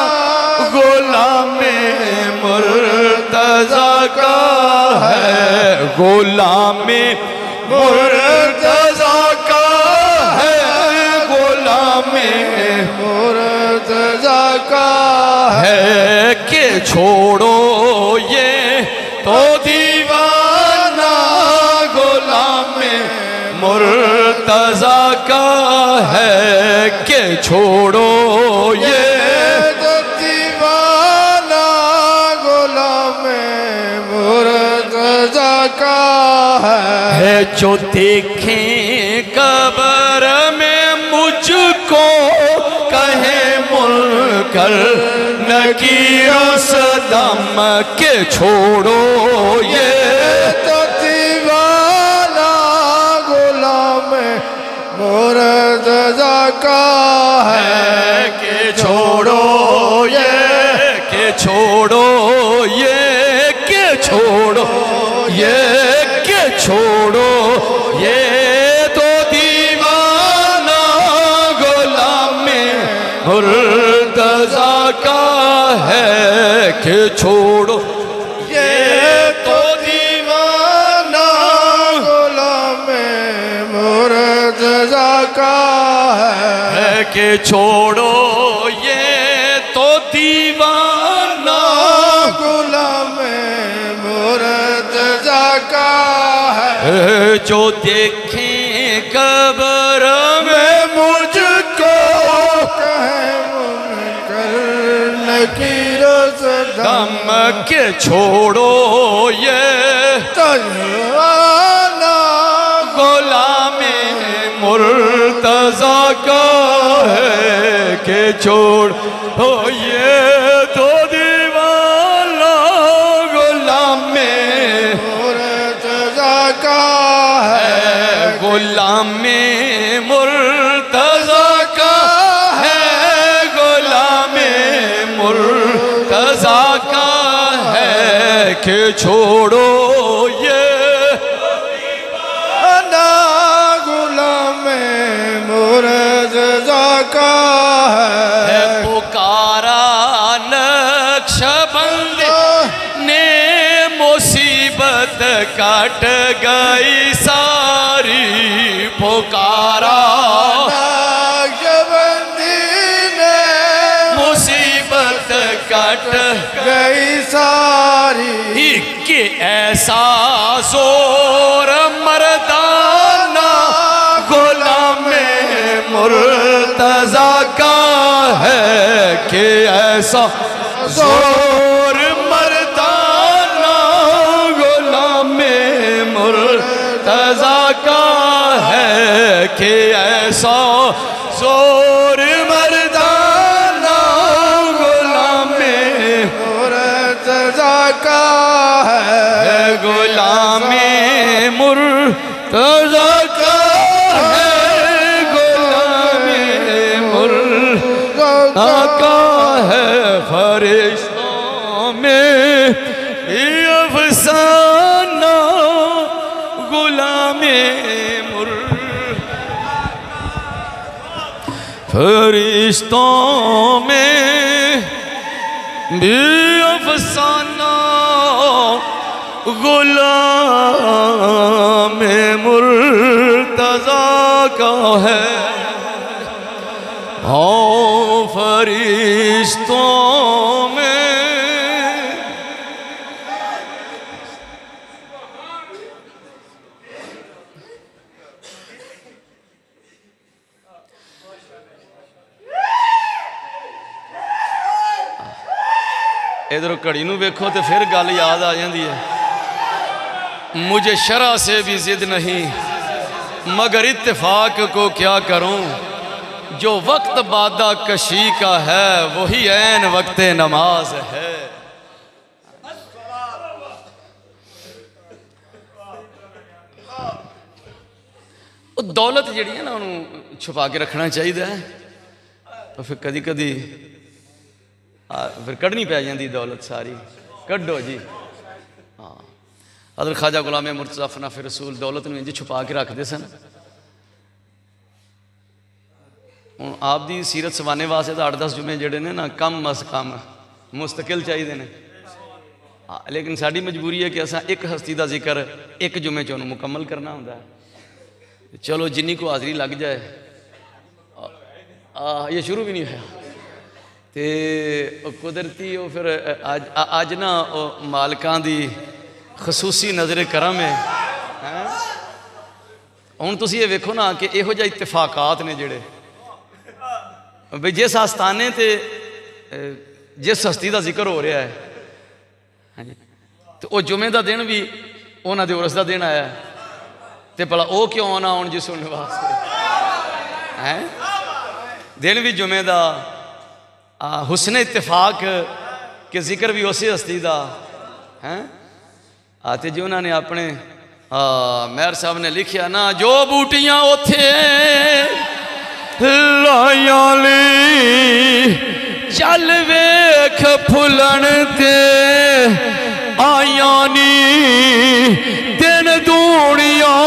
गुलाम मुर्तज़ा का है गुलाम मुर्तज़ा का है गुलाम मुर्तज़ा का है के छोड़ो ये तो दीवाना गुलाम मुर्तज़ा का है के छोड़ो ये तो दीवाना गुलाम मुर्तज़ा का है जो देखे कबर में मुझको कहे मुनकर नकी उस दम के छोड़ो ये तो दीवाना गुलाम मुर्तज़ा का है के छोड़ो ये के छोड़ो ये के छोड़ो ये के छोड़ो ये तो दीवाना गुलाम मुर्तज़ा का है के छोड़ो ये तो दीवाना गुलाम मुर्तज़ा का है के छोड़ो ये तो दीवाना गुलाम मुर्तज़ा का है जो देखे कबर में मुझको कहे मुनकर नकीर से दम के छोड़ो ये तजवाना गुलामे मुर्तज़ा का है के छोड़ हो ये तो दीवाना गुलामे मुर्तज़ा का है गुलामे मुर्तज़ा का है गुलामे मुर्तज़ा का है के छोड़ो ये ना गुलामे मुर्तज़ा का है पुकारा नक्शबंद ने मुसीबत काट गई सारी पुकारा नक्शबंदी ने मुसीबत काट गई सारी कि ऐसा जोर मर्दाना गुलाम मुर्तज़ा का है कि ऐसा जोर मर्दाना गुलाम मुर्तज़ा का है कि ऐसा जोर मर्दाना गुलाम मुर्तज़ा का है गुलाम मुर्तज़ा का है गुलाम मुर्तज़ा का है फरिश्तों में अफसाना गुलाम फरिश्तों में भी अफसाना गुलाम मुर्तज़ा का है हाँ फरिश्तों में इधर घड़ी नूं वेखो तो फिर गल याद आ जाती है मुझे शरह से भी जिद नहीं मगर इत्तेफाक को क्या करूं, जो वक्त बादा कशी का है वही ऐन वक्त नमाज है। दौलत जिहड़ी है ना उन्होंने छुपा के रखना चाहिए, तो फिर कदी कदी फिर कढ़नी पै जाती दौलत सारी, कढ़ो जी। हाँ, हज़रत ख्वाजा गुलाम मुर्तज़ा फनाफिर रसूल दौलत में इंज छुपा के रखते सन। हुण आप दी सीरत सवाने वास्ते तो 8-10 जुमे जिहड़े ने ना कम अज कम मुस्तकिल चाहिए ने। हाँ, लेकिन साड़ी मजबूरी है कि असां एक हस्ती का जिक्र एक जुमे च उन्होंने मुकम्मल करना हुंदा है। चलो जिन्नी को हाज़री लग जाए। ये शुरू भी नहीं होया ते कुदरती वो फिर अज ना मालकां दी खसूसी नजर करम है। हुण तुसी ये वेखो ना कि इहो जिहे इत्तेफाकात ने जिहड़े बई जिस आस्थाने ते जिस हस्ती का जिक्र हो रहा है, हाँ जी, तो वह जुमे का दिन भी उन्हां दे उरस का दिन आया तो भला वह क्यों ना आउण जी सुनने वास्ते। हैं, दिन भी जुमे का, हुस्ने इत्तेफाक के जिक्र भी उस हस्ती का है। आते जी उन्होंने अपने मेयर साहब ने लिखिया ना, जो बूटियां उथे लाया ली चल वेख फुलन ते आया नी, दिन दूनिया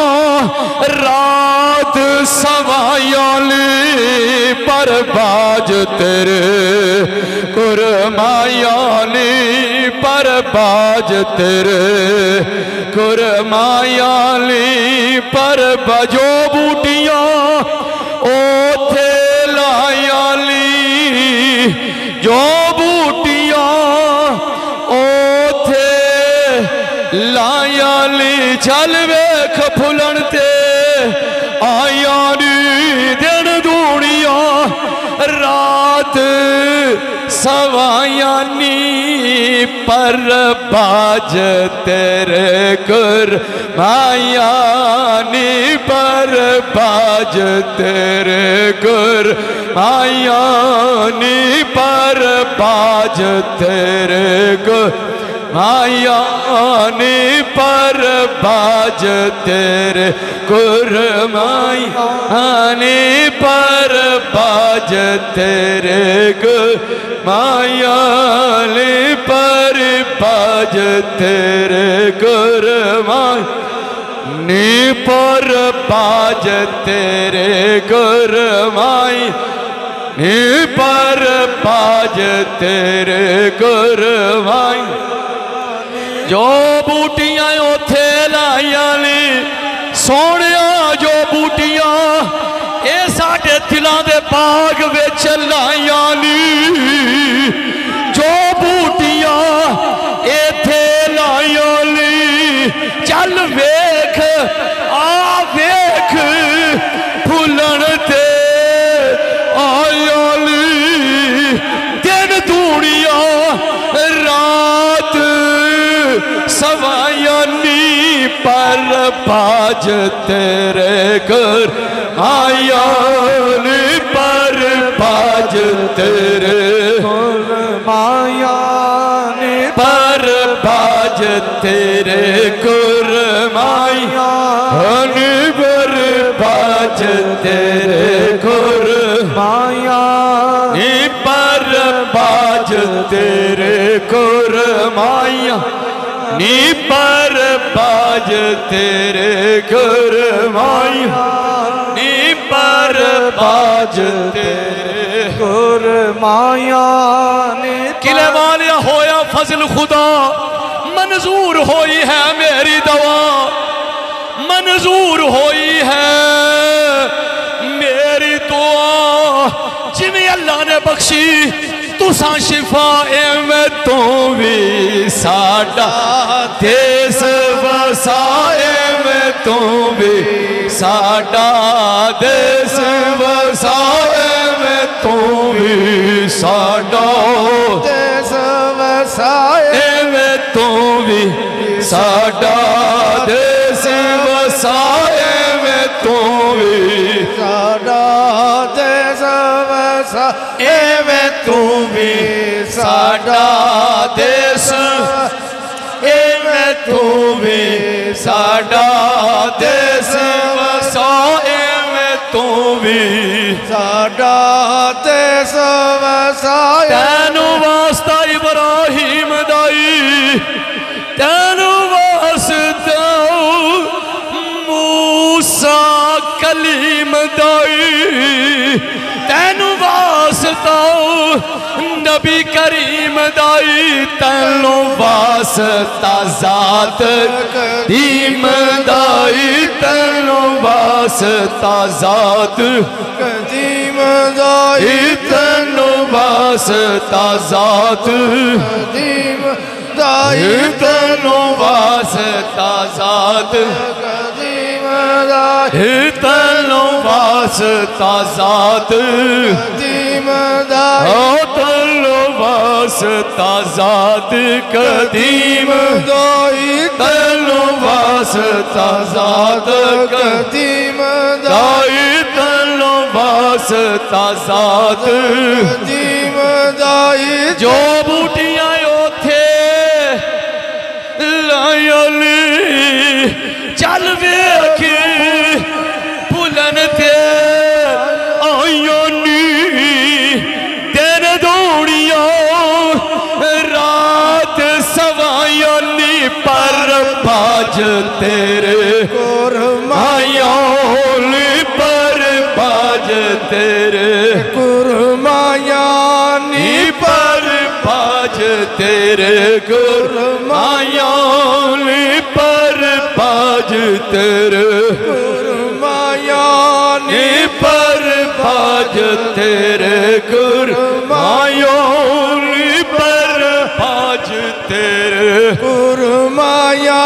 रात सवाया ली पर बाज तेरे कुरमाया ली पर बाज तेरे कुरमायाली पर बजो बूटियां ओथे लायाली, जो बूटियां ओथे लायाली चल वेख फुलन ते आया नी, दिन दूनिया रात सवायानी पर बाज तेरे कुरबानी पर बाज तेरे कुरबानी पर बाज तेरे कुरबानी पर बाज तेरे कुरबानी पर बाज तेरे कुरबानी पर बाज तेरे कुरबानी पर बाज तेरे कुरबानी पर बाज तेरे कुरबानी, जो बूटियां उथे लाया ली सोने, जो बूटियां ये साढ़े दिलों के बाग विच लाया ली, जो बूटियां एथे लायाली चल वेख आ वेख फुलन ते आयाली, दिन दूनिया रात सवायानी पर बाज तेरे कर आयाली पर बाज तेरे मायाने पर बाज तेरे कुरमाया पर बाज तेरे कुरमाया पर बाज तेरे कुरमाया नी पर बाज तेरे कुरमाया नी पर बाज तेरे कुरमाया। किले वाले होया फजल खुदा मंजूर होई है मेरी दवा, मंजूर होई है मेरी दुआ, जिमें अल्लाह ने बख्शी तुसा शिफा एवं तू भी साडा देश वसाए में तू भी साडा देश वसाए में तू भी साडा में तू भी साडा देश वसाए में तू भी सारा दे सा एवे तू भी साडा देश एवे तू भी साडा देश वसा एवे तू भी साडा देश वसा तेनु वास्ता इब्राहिम दाई तेनु वास्ता मूसा कलीम दाई तेनु वास्ता नबी करीम दाई तेनु वास्ता ज़ात दीम दाई तेनु वास्ता ज़ात दीम दाई तेनु वास्ता ज़ात दीम दाई तेनु वास्ता ज़ात तनु वास्ता ज़ात तनु वास्ता ज़ात कदीम दाई तनु वास्ता ज़ात कदीम दाई तनु वास्ता ज़ात कदीम दाई जो बूटियां उथे लायली चल वे तेरे कुरमायानी पर बाज तेरे कुरमायानी पर बाज तेरे कुरमायानी पर बाज तेरे कुरमायानी पर बाज तेरे कुरमायानी पर बाज तेरे कुरमाया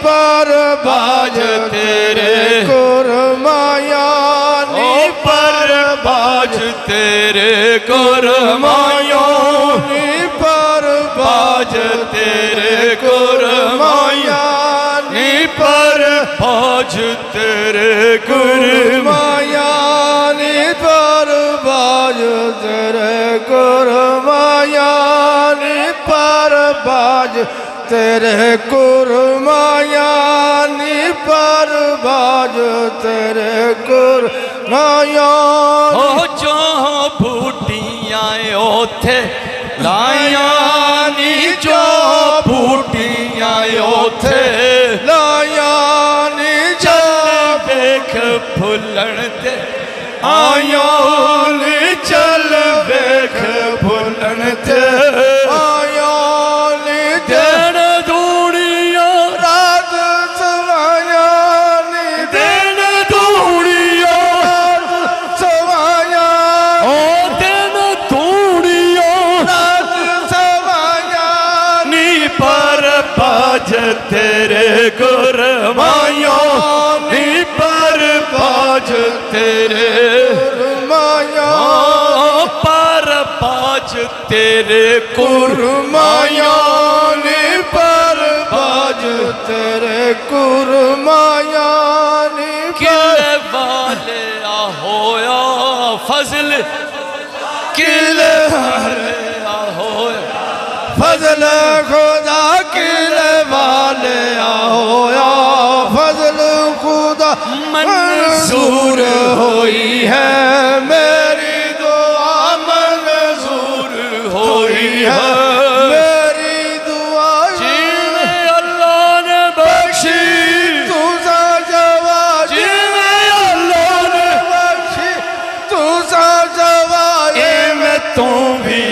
पर बाज तेरे कुरमायानी पर बाज तेरे कुरमायानी पर बाज तेरे कुरमायानी पर बाज तेरे कुरमायानी पर बाज तेरे कुरमायानी पर बाज तेरे कुरमायानी पर बाज तेरे कुरमायानी ओ जहाँ बूटियाँ उथे लायानी जो बूटियाँ उथे लायानी जो देख फुलन ते आयानी चल देख फुलन ते तेरे कुरमायानी पर बाज तेरे कुरमायानी पर बाज तेरे कुरमायानी पर बाज तेरे कुरमायानी किले वाले होया फजल किले होया फजल खुदा किले वाले होया फजल खुदा मंजूर होई है मेरी दुआ मंजूर होई है मेरी दुआ जिन्हें अल्लाह ने बख्शी तुझा जवा जिन्हें अल्लाह ने बख्शी तुझा जवा ए मैं तू भी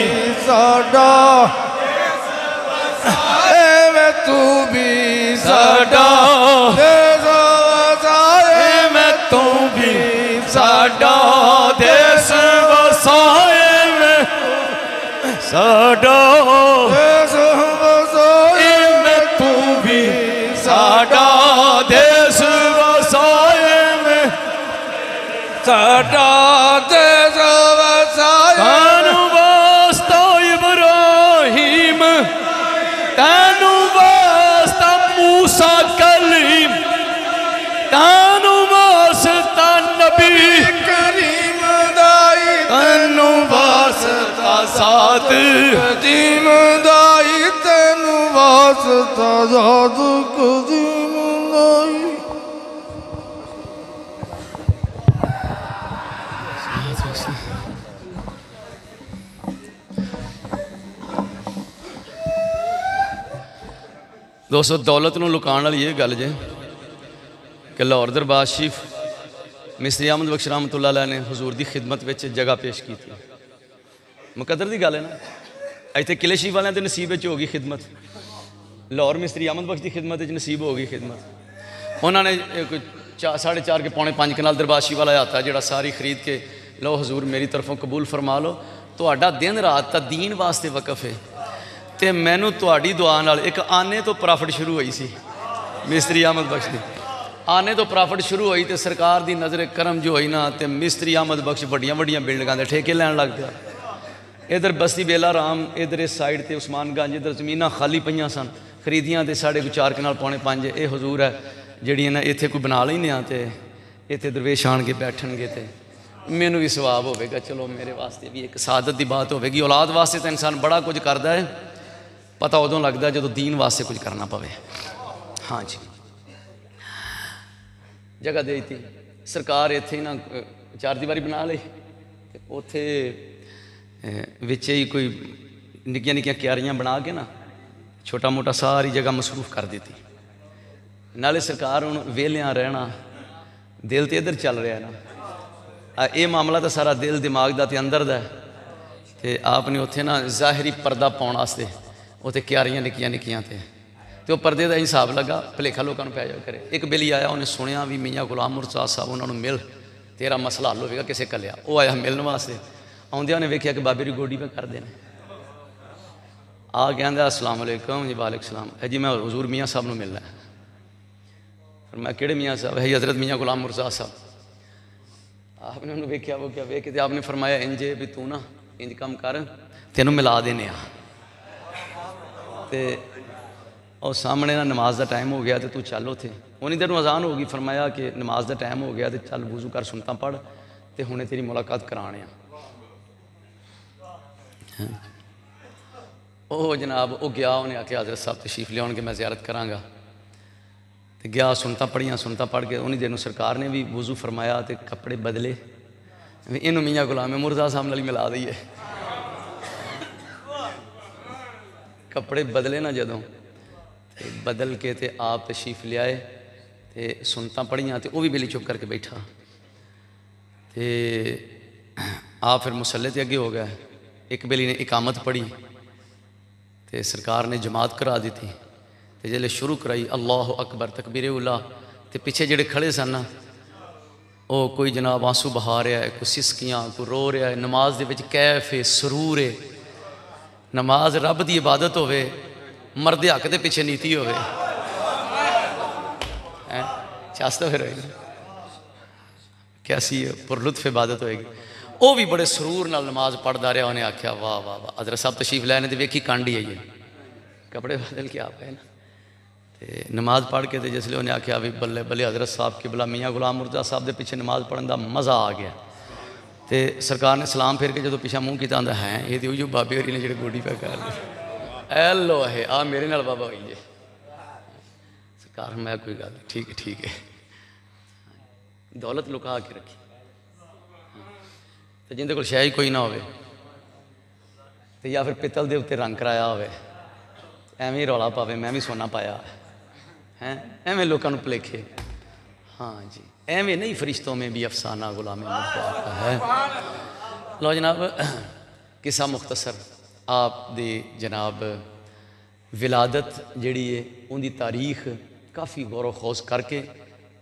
साडा तू भी साडा देश वसाए मैं तू भी साडा देश वसाए मैं साडा देश वसाए मैं तू भी साडा देश वसाए मैं साडा देश वसाए तानु वास्ता मूसा कलीम तानु नबी करीम दाई तनु वास्ता साथ कदीम दाई तनु वास्ता साथ कदीम दाई। दोस्तों दौलत नूं लुकाण वाली ये गल जे कि लाहौर दरबार शरीफ मिस्त्री अहमद बख्श रहमतुल्लाह अलैह ने हजूर की खिदमत में जगह पेश की थी। मुकदर की गल है ना, इतने किले शरीफ वाले तो नसीब हो गई खिदमत, लाहौर मिस्त्री अहमद बख्श की खिदमत नसीब हो गई खिदमत। उन्होंने कोई 4:30 के 4:45 कनाल दरबार शरीफ वाला आता जोड़ा सारी खरीद के लो हजूर मेरी तरफों कबूल फरमा लो, तो दिन रात का दीन वास्ते वकफ है। तो मैनू तुहाडी दुआ नाल एक आने तो प्रॉफिट शुरू हुई सी मिस्त्री अहमद बख्श की, आने तो प्रॉफिट शुरू हुई तो सरकार की नज़र करम जो हुई ना, तो मिस्त्री अहमद बख्श वड्डियां वड्डियां बिल्डिंगां दे ठेके लैन लग पिया। इधर बस्ती बेला राम, इधर इस साइड तो उस्मानगंज, इधर जमीनां खाली पईयां सन खरीदियां, तो 4:30 कनाल 4:45 ये हजूर है जिहड़ियां ना इत्थे कोई बना लैंदे आ, तो इत्थे दरवेश आण के बैठणगे तो मैनू भी सवाब होगा, चलो मेरे वास्ते भी एक सादत की बात होगी। औलाद वास्ते तो इंसान बड़ा कुछ करता है, पता उदों लगता जो दीन वास्ते कुछ करना पवे। हाँ जी, जगह दे दी सरकार इत्थे ना 4 दीवारी बना ली, उत्थे विच ही कोई निक्कियां निक्कियां क्यारियां बना के ना छोटा मोटा सारी जगह मसरूफ कर दी। नाले सरकार हुण वेलियां रहना, दिल तो इधर चल रहा है ना, ये मामला तो सारा दिल दिमाग का तो अंदर का है। तो आपने उत्थे ना जाहिरी परदा पाउण वास्ते उत्ते क्यारियां निक्कियां निक्कियां तो परदे का हिसाब लगा, भुलेखा लोगों पै जा करे। एक बेली आया, उन्हें सुनिया भी मियाँ गुलाम मुर्तज़ा साहब उन्होंने मिल, तेरा मसला हल होगा, किसे कलिया। वह आया मिलने वास्ते, आंदे उन्हें वेख्या कि बाबे की गोडी में कर देने, आ कहता अस्सलाम वालेकुम जी। वालेकुम सलाम है जी, मैं हजूर मियाँ साहब को मिलना है। फिर मैं किहड़े मियाँ साहब? है हजरत मियाँ गुलाम मुर्तज़ा साहब। आपने उन्होंने वेख्या, वो क्या वेख के आपने फरमाया इंजे भी तू ना इंज कम कर, तेनों मिला देने। तो और सामने ना नमाज का टाइम हो गया, तो तू चल उथे। उन्हीं देर अजान होगी, फरमाया कि नमाज का टाइम हो गया तो चल वुज़ू कर, सुनता पढ़, तो हुणे तेरी मुलाकात कराने। ओ जनाब, वो गया, उन्हें आके हजरत साहब तशरीफ लियाउण के मैं ज़ियारत कराँगा। तो गया, सुनता पढ़िया, सुनता पढ़ के उन्हीं देर सरकार ने भी वुज़ू फरमाया, तो कपड़े बदले। इन्हूं मियाँ गुलाम मुर्तज़ा साहब नाल मिला दईए। कपड़े बदले ना जदों, बदल के ते आप तशरीफ लियाए, ते सुनता पढ़िया, तो वह भी बेली चुप करके बैठा। तो आप फिर मुसल्ले ते अगे हो गया, एक बेली ने इकामत पढ़ी, तो सरकार ने जमात करा दी। तो जल्द शुरू कराई अल्लाह अकबर तकबीर उला, तो पिछे जेडे खड़े सन ना, वो कोई जनाब आंसू बहा रहा है, कोई सिसकियाँ, कोई रो रहा है। नमाज दे विच कैफ है, सरूर है, नमाज रब की इबादत होवे, मर्द हक के पिछे नीति होवे। चास्ता फिर कैसी पुरलुत्फ इबादत होएगी। वह भी बड़े सरूर नाल नमाज पढ़ता रहा। उन्हें आख्या वाह वाह वाह, हजरत साहब तशरीफ लैने तो वेखी कांडी आई है, कपड़े बदल के आप है ना। तो नमाज पढ़ के जिसले उन्हें आख्या भी बल्ले बल्ले हजरत साहब के बला मियाँ गुलाम मुर्तज़ा साहब के पिछे नमाज पढ़ने का मज़ा आ गया। तो सरकार ने सलाम फेर के जो पिछा मूँह किया, आंदा है ये तो उइयो बाबे होरी ने जो गोडी पे कर ली, ए लो है आ मेरे नाल बाबा होई जे। सरकार मैं कोई गल ठीक है, ठीक है, दौलत लुका के रखी। तो जिंदे कोल शै ही कोई ना होवे, ते या फिर पितल दे उत्ते रंग कराया होवे, एवें रौला पावे मैं भी सोना पाया है, एवें लोकां नूं भुलेखे। हाँ जी, एवें नहीं, फरिश्तों में भी अफसाना गुलाम मुर्तज़ा है। लो जनाब, किस्सा मुख्तसर आप दे जनाब विलादत जिहड़ी है उनकी तारीख काफ़ी गौर वखोज करके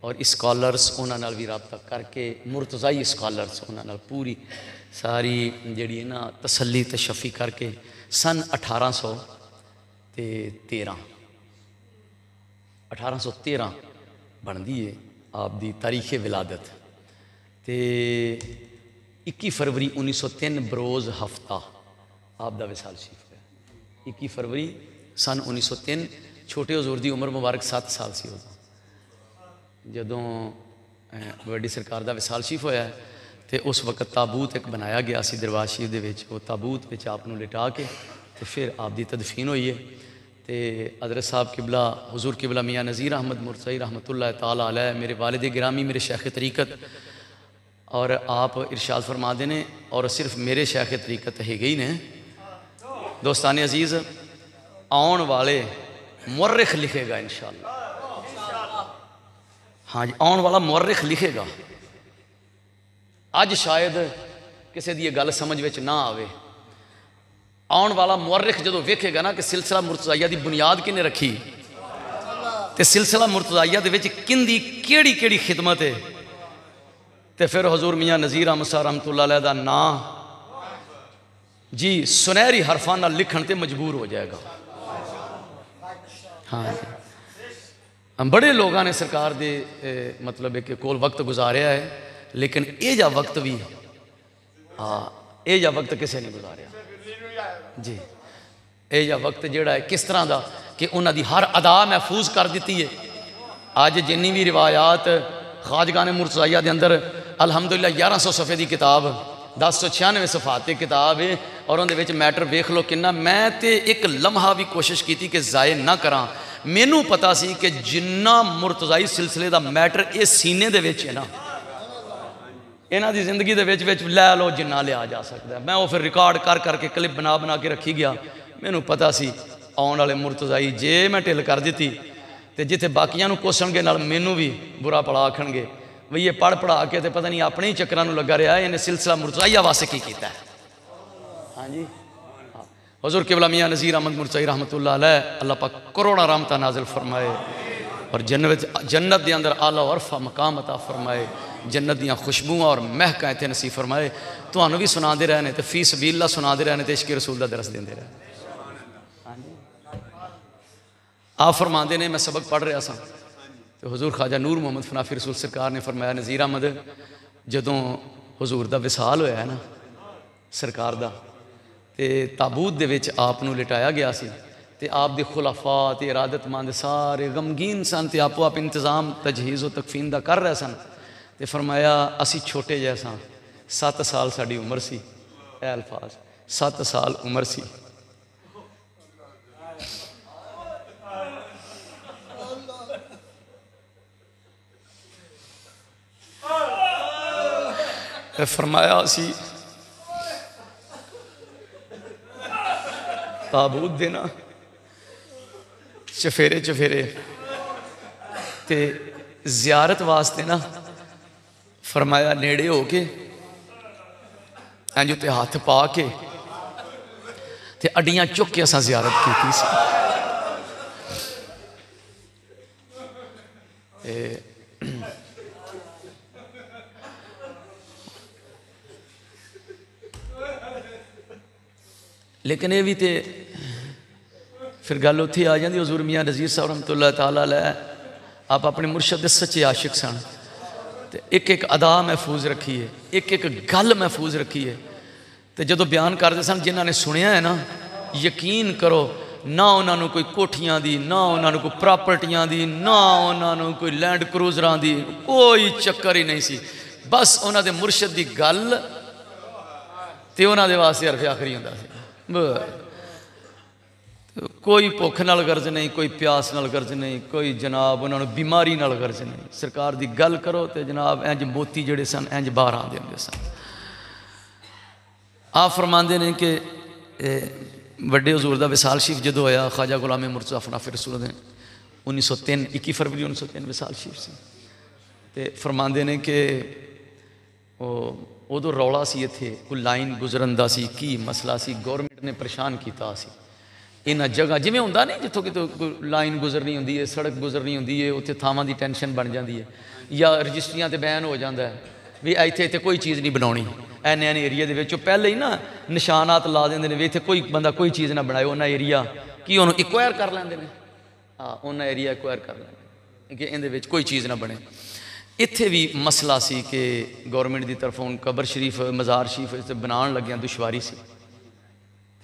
और स्कॉलर्स उन्हां नाल भी रबता करके, मुर्तज़ाई स्कॉलर्स उन्हां नाल पूरी सारी जिहड़ी है ना तसली तशफी करके सन 1813 बनती है आप दी तारीख़े विलादत। तो 21 फरवरी 1903 बरोज़ हफ्ता आप दा विसाल शरीफ है। 21 फरवरी सन 1903, छोटे हजूर की उम्र मुबारक 7 साल सी। उदों जदों बड़ी सरकार का विसाल शीफ होया है तो उस वक्त ताबूत एक बनाया गया सी दरबार शरीफ दे विच। वो ताबूत में आप लिटा के तो फिर आप दी तदफीन हुई है। तो हज़रत साहब किबला हुजूर किबला मियाँ नज़ीर अहमद मुर्तज़ई रहमतुल्लाह ताला अलैह मेरे वालिद गिरामी मेरे शेख तरीक़त और आप इरशाद फरमा देने और सिर्फ मेरे शेख तरीक़त है गई ने। दोस्तान अजीज़ आने वाले मुर्रिख लिखेगा इंशाअल्लाह, हाँ जी आने वाला मुर्रिख लिखेगा। अज शायद किसी की गल समझ में ना आवे, आने वाला मुर्रिख जो वेखेगा ना कि सिलसिला मुर्तज़ाइया की बुनियाद किने रखी तो सिलसिला मुर्तज़ाइया दे विच किंदी केड़ी केड़ी खिदमत है तो फिर हजूर मियाँ नज़ीर अहमद साहब रहमतुल्लाह अलैह दा नां जी सुनहरी हरफां नाल लिखण ते मजबूर हो जाएगा। हाँ जी बड़े लोगों ने सरकार दे मतलब कि कोल वक्त गुजारिया है लेकिन यह जा वक्त भी हाँ यह जा वक्त किसी ने गुजारिया जी। यह जा वक्त जोड़ा है किस तरह का कि उन्होंने हर अदा महफूज कर दी है। अज जिनी भी रिवायात ख्वाजगान मुर्तज़ाइया के अंदर अलहमदुलिल्लाह 1100 सफ़े की किताब 1096 सफात किताब है और उन्हें मैटर वेख लो कि मैं तो एक लम्हा भी कोशिश की कि जाए ना करा। मैनू पता सी कि जिन्ना मुर्तज़ाई सिलसिले का मैटर ये सीने के विच है ना इन्ह की जिंदगी के लै लो जिन्ना लिया जा सकता। मैं वो फिर रिकॉर्ड कर करके क्लिप बना के रखी गया। मैनू पता सी आने वाले मुर्तज़ाई जे मैं ढिल कर दी तो जिथे बाकियां नू कोसणगे मैनू भी बुरा भला आखणगे बई ये पढ़ पढ़ा के तो पता नहीं अपने ही चक्करां नू लगा रहा इन्हें सिलसिला मुर्तज़ाइया वास्ते की कीता है। हाँ जी हुज़ूर किबला मियाँ नज़ीर अहमद मुर्तज़ई रहमतुल्लाह अलैह अल्लाह पाक करोड़ा रहमतां नाज़िल फरमाए और जन्नत के अंदर आला और उर्फा मकाम अता फरमाए, जन्नत दियाँ खुशबुआं और महक इतने नसीब फरमाए। तुहानू भी सुना दे रहने तो फी सबीला सुना दे रहने तो इश्क रसूल का दरस देंदे रहे। आप फरमाते ने मैं सबक पढ़ रहा सा तो हजूर ख्वाजा नूर मुहम्मद फनाफिर रसूल सरकार ने फरमाया नज़ीर अहमद जदों हजूर का विसाल होया है ना सरकार का तो ताबूत दे विच आप नू लिटाया गया सी ते आप दे खुलाफा ते इरादतमंद सारे गमगीन सन ते आपो आप इंतजाम तजहीज़ और तकफीन का कर रहे सन। तो फरमाया असी छोटे जैसा 7 साल साड़ी उम्र सी अल्फाज 7 साल उम्र सी फरमाया असी ताबूत देना चफेरे चफेरे ते जियारत वास्ते ना फरमाया नेड़े हो के इंज उत्ते हाथ पा के ते अड्डियां चुक के असां जियारत कीती सी। लेकिन ये भी तो फिर गल उत्थे आ जाती हुज़ूर मियाँ नज़ीर साहब रहमतुल्लाह ताला अलैह आप अपने मुर्शद दे सच्चे आशिक सन। एक एक अदा महफूज रखी है, एक एक गल महफूज रखी है तो जो बयान करते सन जिन्होंने सुनिया है ना यकीन करो ना उन्होंने कोई कोठियां दी ना उन्होंने कोई प्रॉपर्टियां दी ना उन्होंने कोई लैंड क्रूजर दी कोई चक्कर ही नहीं सी। बस उन्होंने मुर्शद की गल तो उन्होंने वास्ते हरफ आखिरी होंदा कोई भुख नाल गर्ज नहीं कोई प्यास नाल गर्ज नहीं कोई जनाब उन्होंने बीमारी नाल गर्ज नहीं। सरकार की गल करो तो जनाब इंज मोती जोड़े सन इंज बाहर आते होंगे सन। आप फरमाते ने कि बड़े हजूर का विसाल शीफ जो होया ख्वाजा गुलाम मुर्तज़ा फनाफिर रसूल ने 1903 21 फरवरी 1903 विसाल शीफ से तो फरमाते ने कि उदो रौला सी इत्थे कोई लाइन गुजरन दा सी की मसला सी गौरमेंट ने परेशान किया सी इन्ह जगह जिमें होंदा नहीं जितों कितों लाइन गुजरनी होंदी है सड़क गुजरनी होंदी है उत्थे थावां दी टेंशन बन जाती है या रजिस्ट्रियां ते बैन हो जाता है भी इत्थे इत्थे कोई चीज़ नहीं बनानी ऐने ऐने एरिया दे विच पहले ही ना निशानात ला देंदे ने इत्थे कोई बंदा कोई चीज़ ना बनाए उन्हां एरिया कि उन्होंने एक्वायर कर लैंदे ने हाँ उन्हां एरिया एक्वायर कर लैंदे कि इहदे विच कोई चीज़ ना बने। इत्थे भी मसला सी कि गौरमेंट की तरफों कबर शरीफ मज़ार शरीफ इत्थे बनाउण लग्गियां दुश्वारी सी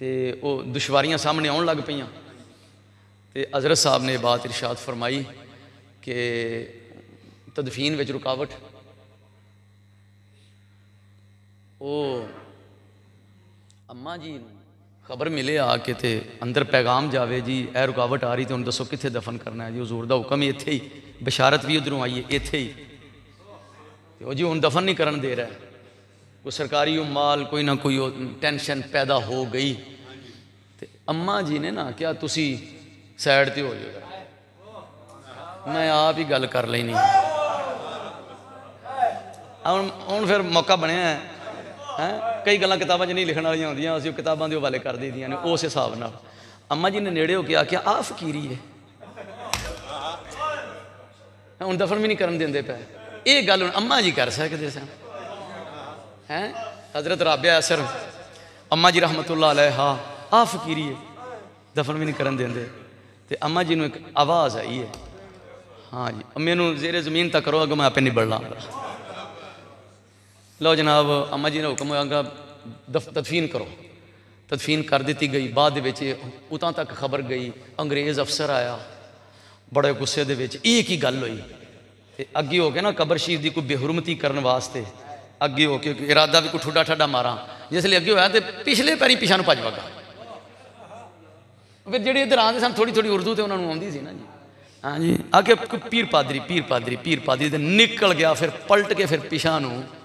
तो वह दुश्वारियाँ सामने आउण लग पईयां ते हज़रत साहब ने बात इरशाद फरमाई कि तदफीन विच रुकावट ओ अम्मा जी खबर मिले आके ते अंदर पैगाम जावे जी ए रुकावट आ रही तो उन्हें दसो कितने दफन करना है जी। हजूर का हुक्म इत्थे ही, बशारत भी उधरों आई है इत्थे ही, वो जी हूँ दफन नहीं करन दे रहा है। कोई सरकारी माल कोई ना कोई टेंशन पैदा हो गई। ते अम्मा जी ने ना क्या तुसी सैड तो हो जाएगा, मैं आप ही गल कर लेनी। हूँ फिर मौका बनया है, कई गल्लां किताबां च नहीं लिखण वाली होंदियां, असीं किताबां दे हवाले कर दईदियां ने। उस हिसाब नाल अम्मा जी ने नेड़े होकर आख्या आ फकीरी है, हुण दफन भी नहीं करन देंदे पए। इह गल हुण अम्मा जी कर सकदे सन हैं। हजरत राबिया असर अम्मा जी रहमतुल्लाह अलैहा आ फकीरी है, दफन भी नहीं करन देंदे। ते अम्मा जी नूं इक आवाज़ आई है, हाँ जी मैनूं ज़ेरे ज़मीन तक करो, अगे मैं आपे निबड़ लांगा। लो जनाब अम्मा जी ने हुक्म होगा तदफीन करो। तदफीन कर दी गई। बाद उतां तक खबर गई, अंग्रेज़ अफसर आया बड़े गुस्से दे विच, एक ही गल होई। अगे हो के ना कबर शरीफ की कोई बेहुरमती करने वास्ते अगे हो के इरादा भी कोई ठुडा ठाडा मारा, जिसलिए अगे होया तो पिछले पैरी पिछा नूं भज वगा। फिर जिहड़े इधर आते सन थोड़ी थोड़ी उर्दू तो उन्होंने आउंदी सी ना जी, हाँ जी आके पीर पादरी पीर पादरी पीर पादरी ते निकल गया। फिर पलट के फिर पिछा नूं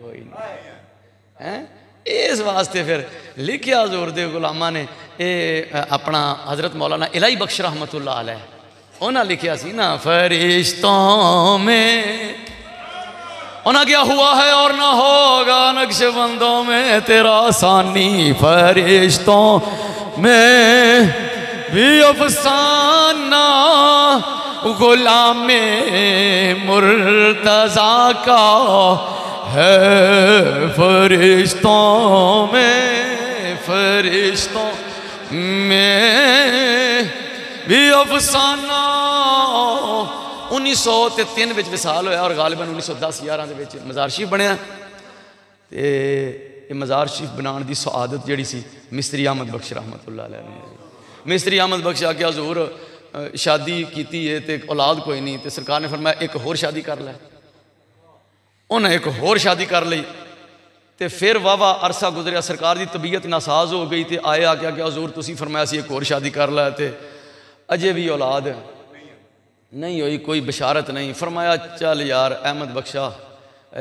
कोई नहीं है। इस वास्ते फिर लिखिया हजूर दे गुलामा ने अपना हजरत मौलाना इलाही बख्श रहमतुल्लाह अलैह उन्हें लिखिया सी ना, फरिश्तों में उन्हें क्या हुआ है और ना होगा नक्शबंदों में तेरा सानी, फरिश्तों में भी अफसाना गुलामे मुर्तजा का है। फरिश्तों में भी अफसाना। 1903 में विसाल होया और गालिबन 1910-11 मज़ार शरीफ बनया। तो मज़ार शरीफ बनाने की सआदत जी सी मिस्त्री अहमद बख्श रहमतुल्लाह अलैह। मिस्त्री अहमद बख्श आके हजूर शादी की औलाद कोई नहीं, तो सरकार ने फरमाया एक होर शादी कर लै। उन्हें एक होर शादी कर ली। तो फिर वाहवा अरसा गुजरिया, सरकार की तबीयत नासाज हो गई। तो आए आके आके हजूर तुसी फरमाया एक होर शादी कर लै, तो अजे भी औलाद नहीं हुई, कोई बशारत नहीं। फरमाया चल यार अहमद बख्शा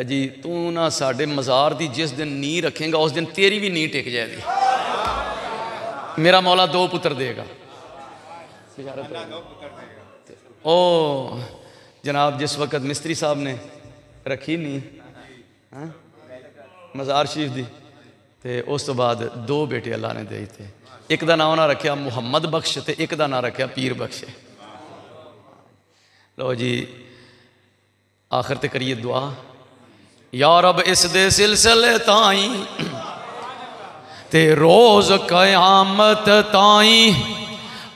जी, तू ना साढ़े मज़ार की जिस दिन नींह रखेगा उस दिन तेरी भी नींह टेक जाएगी। मेरा मौला दो पुत्र देगा। ओ जनाब जिस वक्त मिस्त्री साहब ने रखी नहीं मज़ार शरीफ दी, ते उस तो बाद दो बेटे अल्लाह ने दे दिए। एक का नाम उन्हें रखा मुहम्मद बख्श, तो एक का नाम रखा पीर बख्श। लो जी आखिर ते करिए दुआ, या रब इस दे सिलसिले ताई ते रोज़ कयामत ताई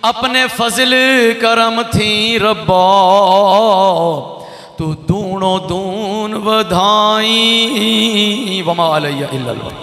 अपने फजल करम थी रब्बा तू दूनो दून बधाई। वमा अलैया इल्लल्लाह।